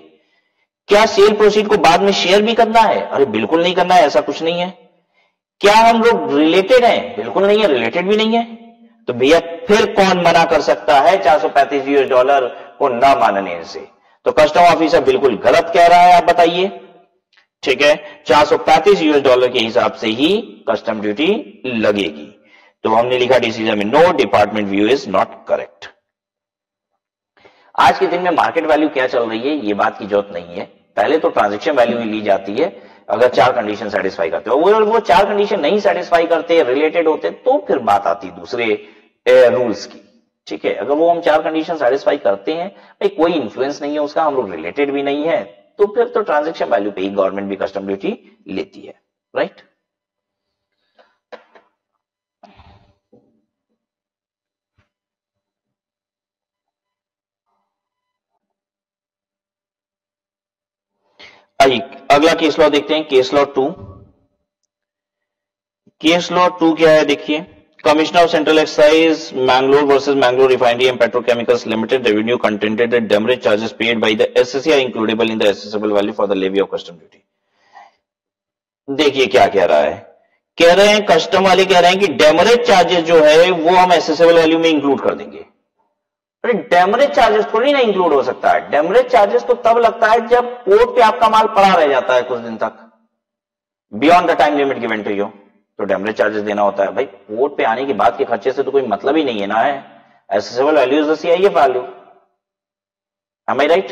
क्या सेल प्रोसीड को बाद में शेयर भी करना है, अरे बिल्कुल नहीं करना है, ऐसा कुछ नहीं है। क्या हम लोग रिलेटेड हैं, बिल्कुल नहीं है, रिलेटेड भी नहीं है। तो भैया फिर कौन मना कर सकता है चार सौ पैंतीस यूएस डॉलर को ना मानने से। तो कस्टम ऑफिसर बिल्कुल गलत कह रहा है, आप बताइए। ठीक है, चार सौ पैंतीस यूएस डॉलर के हिसाब से ही कस्टम ड्यूटी लगेगी। तो हमने लिखा डिसीजन में no, department view is not correct. आज के दिन में मार्केट वैल्यू क्या चल रही है ये बात की जरूरत नहीं है, पहले तो ट्रांजेक्शन वैल्यू ही ली जाती है अगर चार कंडीशन सेटिस्फाई करते हो। अगर वो चार कंडीशन नहीं सेटिस्फाई करते, रिलेटेड होते, तो फिर बात आती दूसरे रूल्स की। ठीक है, अगर वो हम चार कंडीशन सेटिस्फाई करते हैं, भाई कोई इन्फ्लुएंस नहीं है उसका, हम लोग रिलेटेड भी नहीं है, तो फिर तो ट्रांजैक्शन वैल्यू पे ही गवर्नमेंट भी कस्टम ड्यूटी लेती है। राइट, आइए अगला केस लॉ देखते हैं, case law two. Case law two क्या है देखिए, Commissioner of Central Excise, Mangalore versus Mangalore Refinery and Petrochemicals Limited, Revenue contended that demurrage charges paid by the S C C are includable in the assessable value for the levy of custom duty. देखिए क्या कह रहा है, कह रहे हैं custom वाले कह रहे हैं कि डेमरेज चार्जेस जो है वो हम एसेसेबल वैल्यू में इंक्लूड कर देंगे। अरे डेमरेज चार्जेस थोड़ी ना इंक्लूड हो सकता है, डेमरेज चार्जेस तो तब लगता है जब पोर्ट पे आपका माल पड़ा रह जाता है कुछ दिन तक, beyond the time limit given to you, तो डेमरेज चार्जेस देना होता है। भाई पोर्ट पे आने के बाद के खर्चे से तो कोई मतलब ही नहीं है ना, है assessable value is the CIF value, am I right.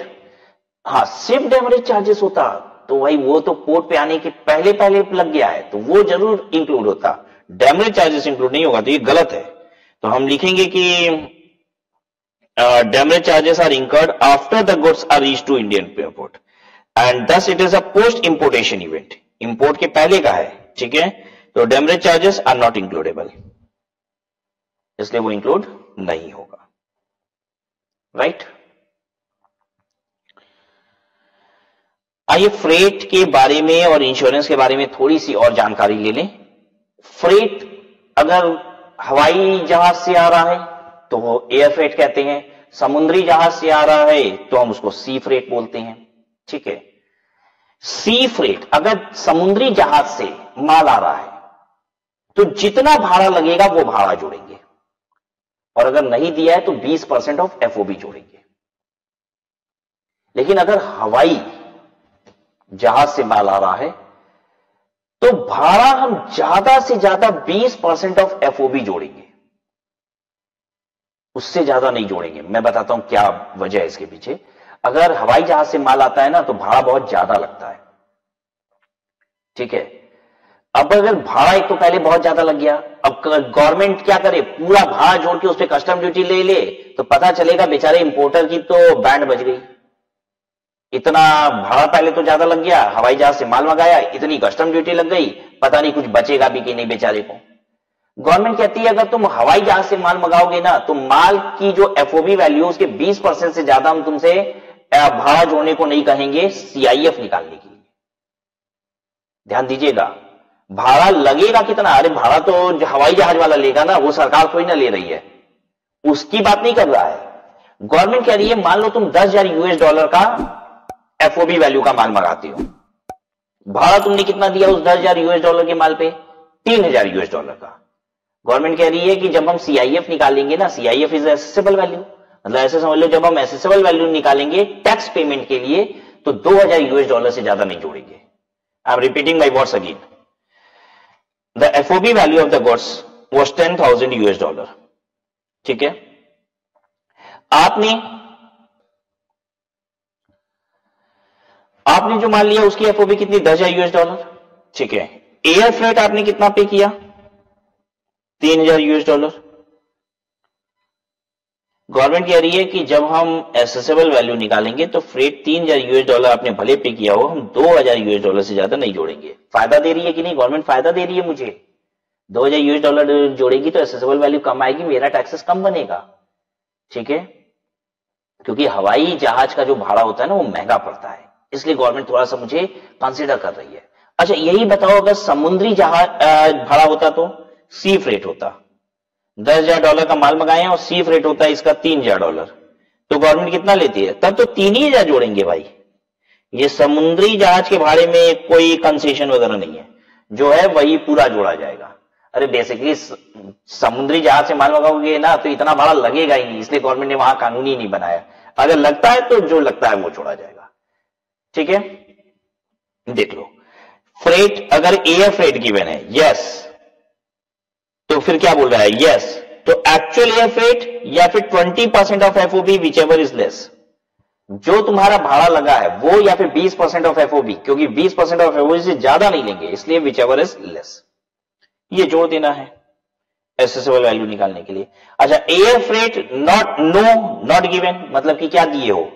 हाँ, सिर्फ डेमरेज चार्जेस होता तो भाई वो तो पोर्ट पे आने के पहले पहले लग गया है, तो वो जरूर इंक्लूड होता, डेमरेज चार्जेस इंक्लूड नहीं होगा तो ये गलत है। तो हम लिखेंगे कि demurrage charges are incurred after the goods are reach to Indian airport and thus it is a post importation event, import के पहले का है। ठीक है, तो demurrage charges are not includable, इसलिए वो इंक्लूड नहीं होगा। राइट, आइए फ्रेट के बारे में और इंश्योरेंस के बारे में थोड़ी सी और जानकारी ले लें। फ्रेट अगर हवाई जहाज से आ रहा है तो वो एयर फ्रेट कहते हैं, समुद्री जहाज से आ रहा है तो हम उसको सी फ्रेट बोलते हैं। ठीक है, सी फ्रेट अगर समुद्री जहाज से माल आ रहा है तो जितना भाड़ा लगेगा वो भाड़ा जोड़ेंगे, और अगर नहीं दिया है तो बीस परसेंट ऑफ एफओबी जोड़ेंगे। लेकिन अगर हवाई जहाज से माल आ रहा है तो भाड़ा हम ज्यादा से ज्यादा बीस परसेंट ऑफ एफओबी जोड़ेंगे, उससे ज्यादा नहीं जोड़ेंगे। मैं बताता हूं क्या वजह है इसके पीछे। अगर हवाई जहाज से माल आता है ना तो भाड़ा बहुत ज्यादा लगता है। ठीक है, अब अगर भाड़ा एक तो पहले बहुत ज्यादा लग गया, अब गवर्नमेंट क्या करे, पूरा भाड़ा जोड़ के उस पर कस्टम ड्यूटी ले ले, तो पता चलेगा बेचारे इंपोर्टर की तो बैंड बज गई, इतना भाड़ा पहले तो ज्यादा लग गया, हवाई जहाज से माल मंगाया, इतनी कस्टम ड्यूटी लग गई, पता नहीं कुछ बचेगा भी कि नहीं बेचारे को। गवर्नमेंट कहती है अगर तुम हवाई जहाज से माल मंगाओगे ना तो माल की जो एफओबी वैल्यू उसके बीस परसेंट से ज्यादा हम तुमसे भाड़ा जोड़ने को नहीं कहेंगे सीआईएफ निकालने के लिए। ध्यान दीजिएगा, भाड़ा लगेगा कितना, अरे भाड़ा तो हवाई जहाज वाला लेगा ना, वो सरकार कोई ना ले रही है, उसकी बात नहीं कर रहा है। गवर्नमेंट कह रही है मान लो तुम दस हजार यूएस डॉलर का एफओबी वैल्यू का माल मंगाते हो, भाड़ा तुमने कितना दिया उस दस हजार यूएस डॉलर के माल पे, तीन हजार यूएस डॉलर का। गवर्नमेंट कह रही है कि जब हम सीआईएफ निकालेंगे ना, सीआईएफ इज एसेसेबल वैल्यू, मतलब ऐसे समझ लो जब हम एसेसेबल वैल्यू निकालेंगे टैक्स पेमेंट के लिए तो दो हजार यूएस डॉलर से ज्यादा नहीं जोड़ेंगे। I am repeating my words again, The F O B value of the goods was ten thousand U S dollar. ठीक है, आपने आपने जो मान लिया उसकी एफओबी कितनी दस हजार यूएस डॉलर, ठीक है। एयर फ्रेट आपने कितना पे किया, तीन हजार यूएस डॉलर। गवर्नमेंट कह रही है कि जब हम एसेसेबल वैल्यू निकालेंगे तो फ्रेट तीन हजार यूएस डॉलर आपने भले पे किया हो, हम दो हजार यूएस डॉलर से ज्यादा नहीं जोड़ेंगे। फायदा दे रही है कि नहीं गवर्नमेंट, फायदा दे रही है मुझे। दो हजार यूएस डॉलर जोड़ेगी तो एसेसेबल वैल्यू कम आएगी, मेरा टैक्सेस कम बनेगा, ठीक है। क्योंकि हवाई जहाज का जो भाड़ा होता है ना वो महंगा पड़ता है, इसलिए गवर्नमेंट थोड़ा सा मुझे कंसिडर कर रही है। अच्छा यही बताओ, अगर समुद्री जहाज भाड़ा होता तो सी फ्रेट होता, दस हजार डॉलर का माल मंगाए और सी फ्रेट होता है इसका तीन हजार डॉलर, तो गवर्नमेंट कितना लेती है, तब तो तीन ही हजार जोड़ेंगे भाई। ये समुद्री जहाज के भाड़े में कोई कंसेशन वगैरह नहीं है, जो है वही पूरा जोड़ा जाएगा। अरे बेसिकली समुद्री जहाज से माल मंगाओगे ना तो इतना भाड़ा लगेगा ही नहीं, इसलिए गवर्नमेंट ने वहां कानून ही नहीं बनाया। अगर लगता है तो जो लगता है वो जोड़ा जाएगा, ठीक है। देख लो फ्रेट, अगर एयर फ्रेट गिवन है यस, तो फिर क्या बोल रहा है यस, तो एक्चुअल एयर फ्रेट या फिर twenty percent of FOB whichever is less, जो तुम्हारा भाड़ा लगा है वो, या फिर ट्वेंटी परसेंट ऑफ एफओबी, क्योंकि ट्वेंटी परसेंट ऑफ एफओबी से ज्यादा नहीं लेंगे, इसलिए विच एवर इज लेस ये जोड़ देना है एसेसेबल वैल्यू निकालने के लिए। अच्छा air freight not, no not given, मतलब कि क्या दिए हो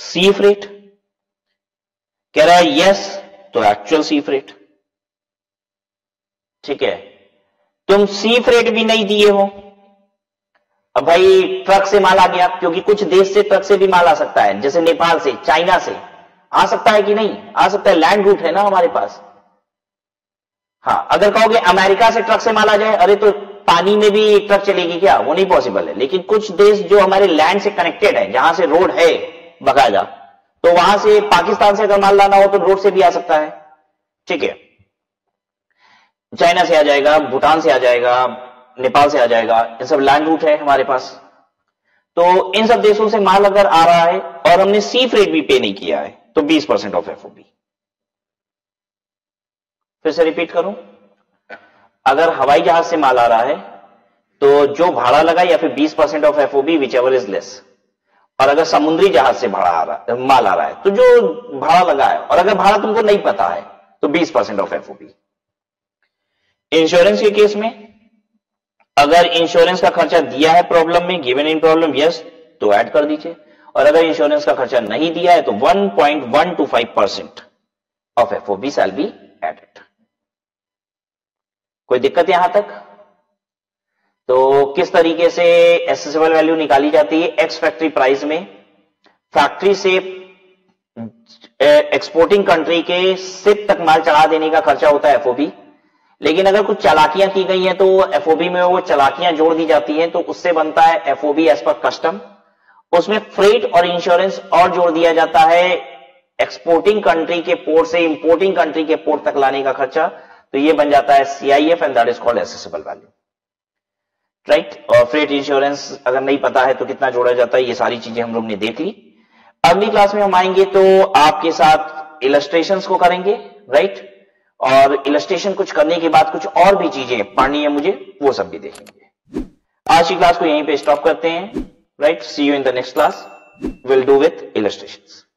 सी फ्रेट, कह रहा है यस तो एक्चुअल सी फ्रेट, ठीक है। तुम सी फ्रेट भी नहीं दिए हो, अब भाई ट्रक से माल आ गया, क्योंकि कुछ देश से ट्रक से भी माल आ सकता है, जैसे नेपाल से, चाइना से आ सकता है कि नहीं आ सकता है, लैंड रूट है ना हमारे पास। हाँ अगर कहोगे अमेरिका से ट्रक से माल आ जाए, अरे तो पानी में भी ट्रक चलेगी क्या, वो नहीं पॉसिबल है। लेकिन कुछ देश जो हमारे लैंड से कनेक्टेड है, जहां से रोड है बकायदा, तो वहां से पाकिस्तान से अगर माल लाना हो तो रोड से भी आ सकता है, ठीक है। चाइना से आ जाएगा, भूटान से आ जाएगा, नेपाल से आ जाएगा, ये सब लैंड रूट है हमारे पास। तो इन सब देशों से माल अगर आ रहा है और हमने सी फ्रेट भी पे नहीं किया है तो ट्वेंटी परसेंट ऑफ एफओबी। फिर से रिपीट करूं, अगर हवाई जहाज से माल आ रहा है तो जो भाड़ा लगा या फिर twenty percent of FOB whichever is less, और अगर समुद्री जहाज से भाड़ा आ रहा है, माल आ रहा है तो जो भाड़ा लगा है, और अगर भाड़ा तुमको नहीं पता है तो twenty percent of FOB. Insurance के केस में अगर इंश्योरेंस का खर्चा दिया है प्रॉब्लम में, गिवन इन प्रॉब्लम यस, तो ऐड कर दीजिए, और अगर इंश्योरेंस का खर्चा नहीं दिया है तो one point one two five percent of FOB shall be added. कोई दिक्कत यहां तक? तो किस तरीके से एसेसिबल वैल्यू निकाली जाती है, एक्स फैक्ट्री प्राइस में फैक्ट्री से एक्सपोर्टिंग कंट्री के सिप तक माल चढ़ा देने का खर्चा होता है एफओबी। लेकिन अगर कुछ चालाकियां की गई हैं तो एफओबी में वो चालाकियां जोड़ दी जाती हैं, तो उससे बनता है एफओबी एज पर कस्टम। उसमें फ्रेट और इंश्योरेंस और जोड़ दिया जाता है, एक्सपोर्टिंग कंट्री के पोर्ट से इंपोर्टिंग कंट्री के पोर्ट तक लाने का खर्चा, तो ये बन जाता है CIF and that is called assessable value, right. और फ्रेट इंश्योरेंस अगर नहीं पता है तो कितना जोड़ा जाता है, ये सारी चीजें हम लोग ने देख ली। अगली क्लास में हम आएंगे तो आपके साथ इलस्ट्रेशन को करेंगे, राइट, और इलस्ट्रेशन कुछ करने के बाद कुछ और भी चीजें पढ़नी है मुझे, वो सब भी देखेंगे। आज की क्लास को यहीं पे स्टॉप करते हैं, right. See you in the next class, will do with illustrations.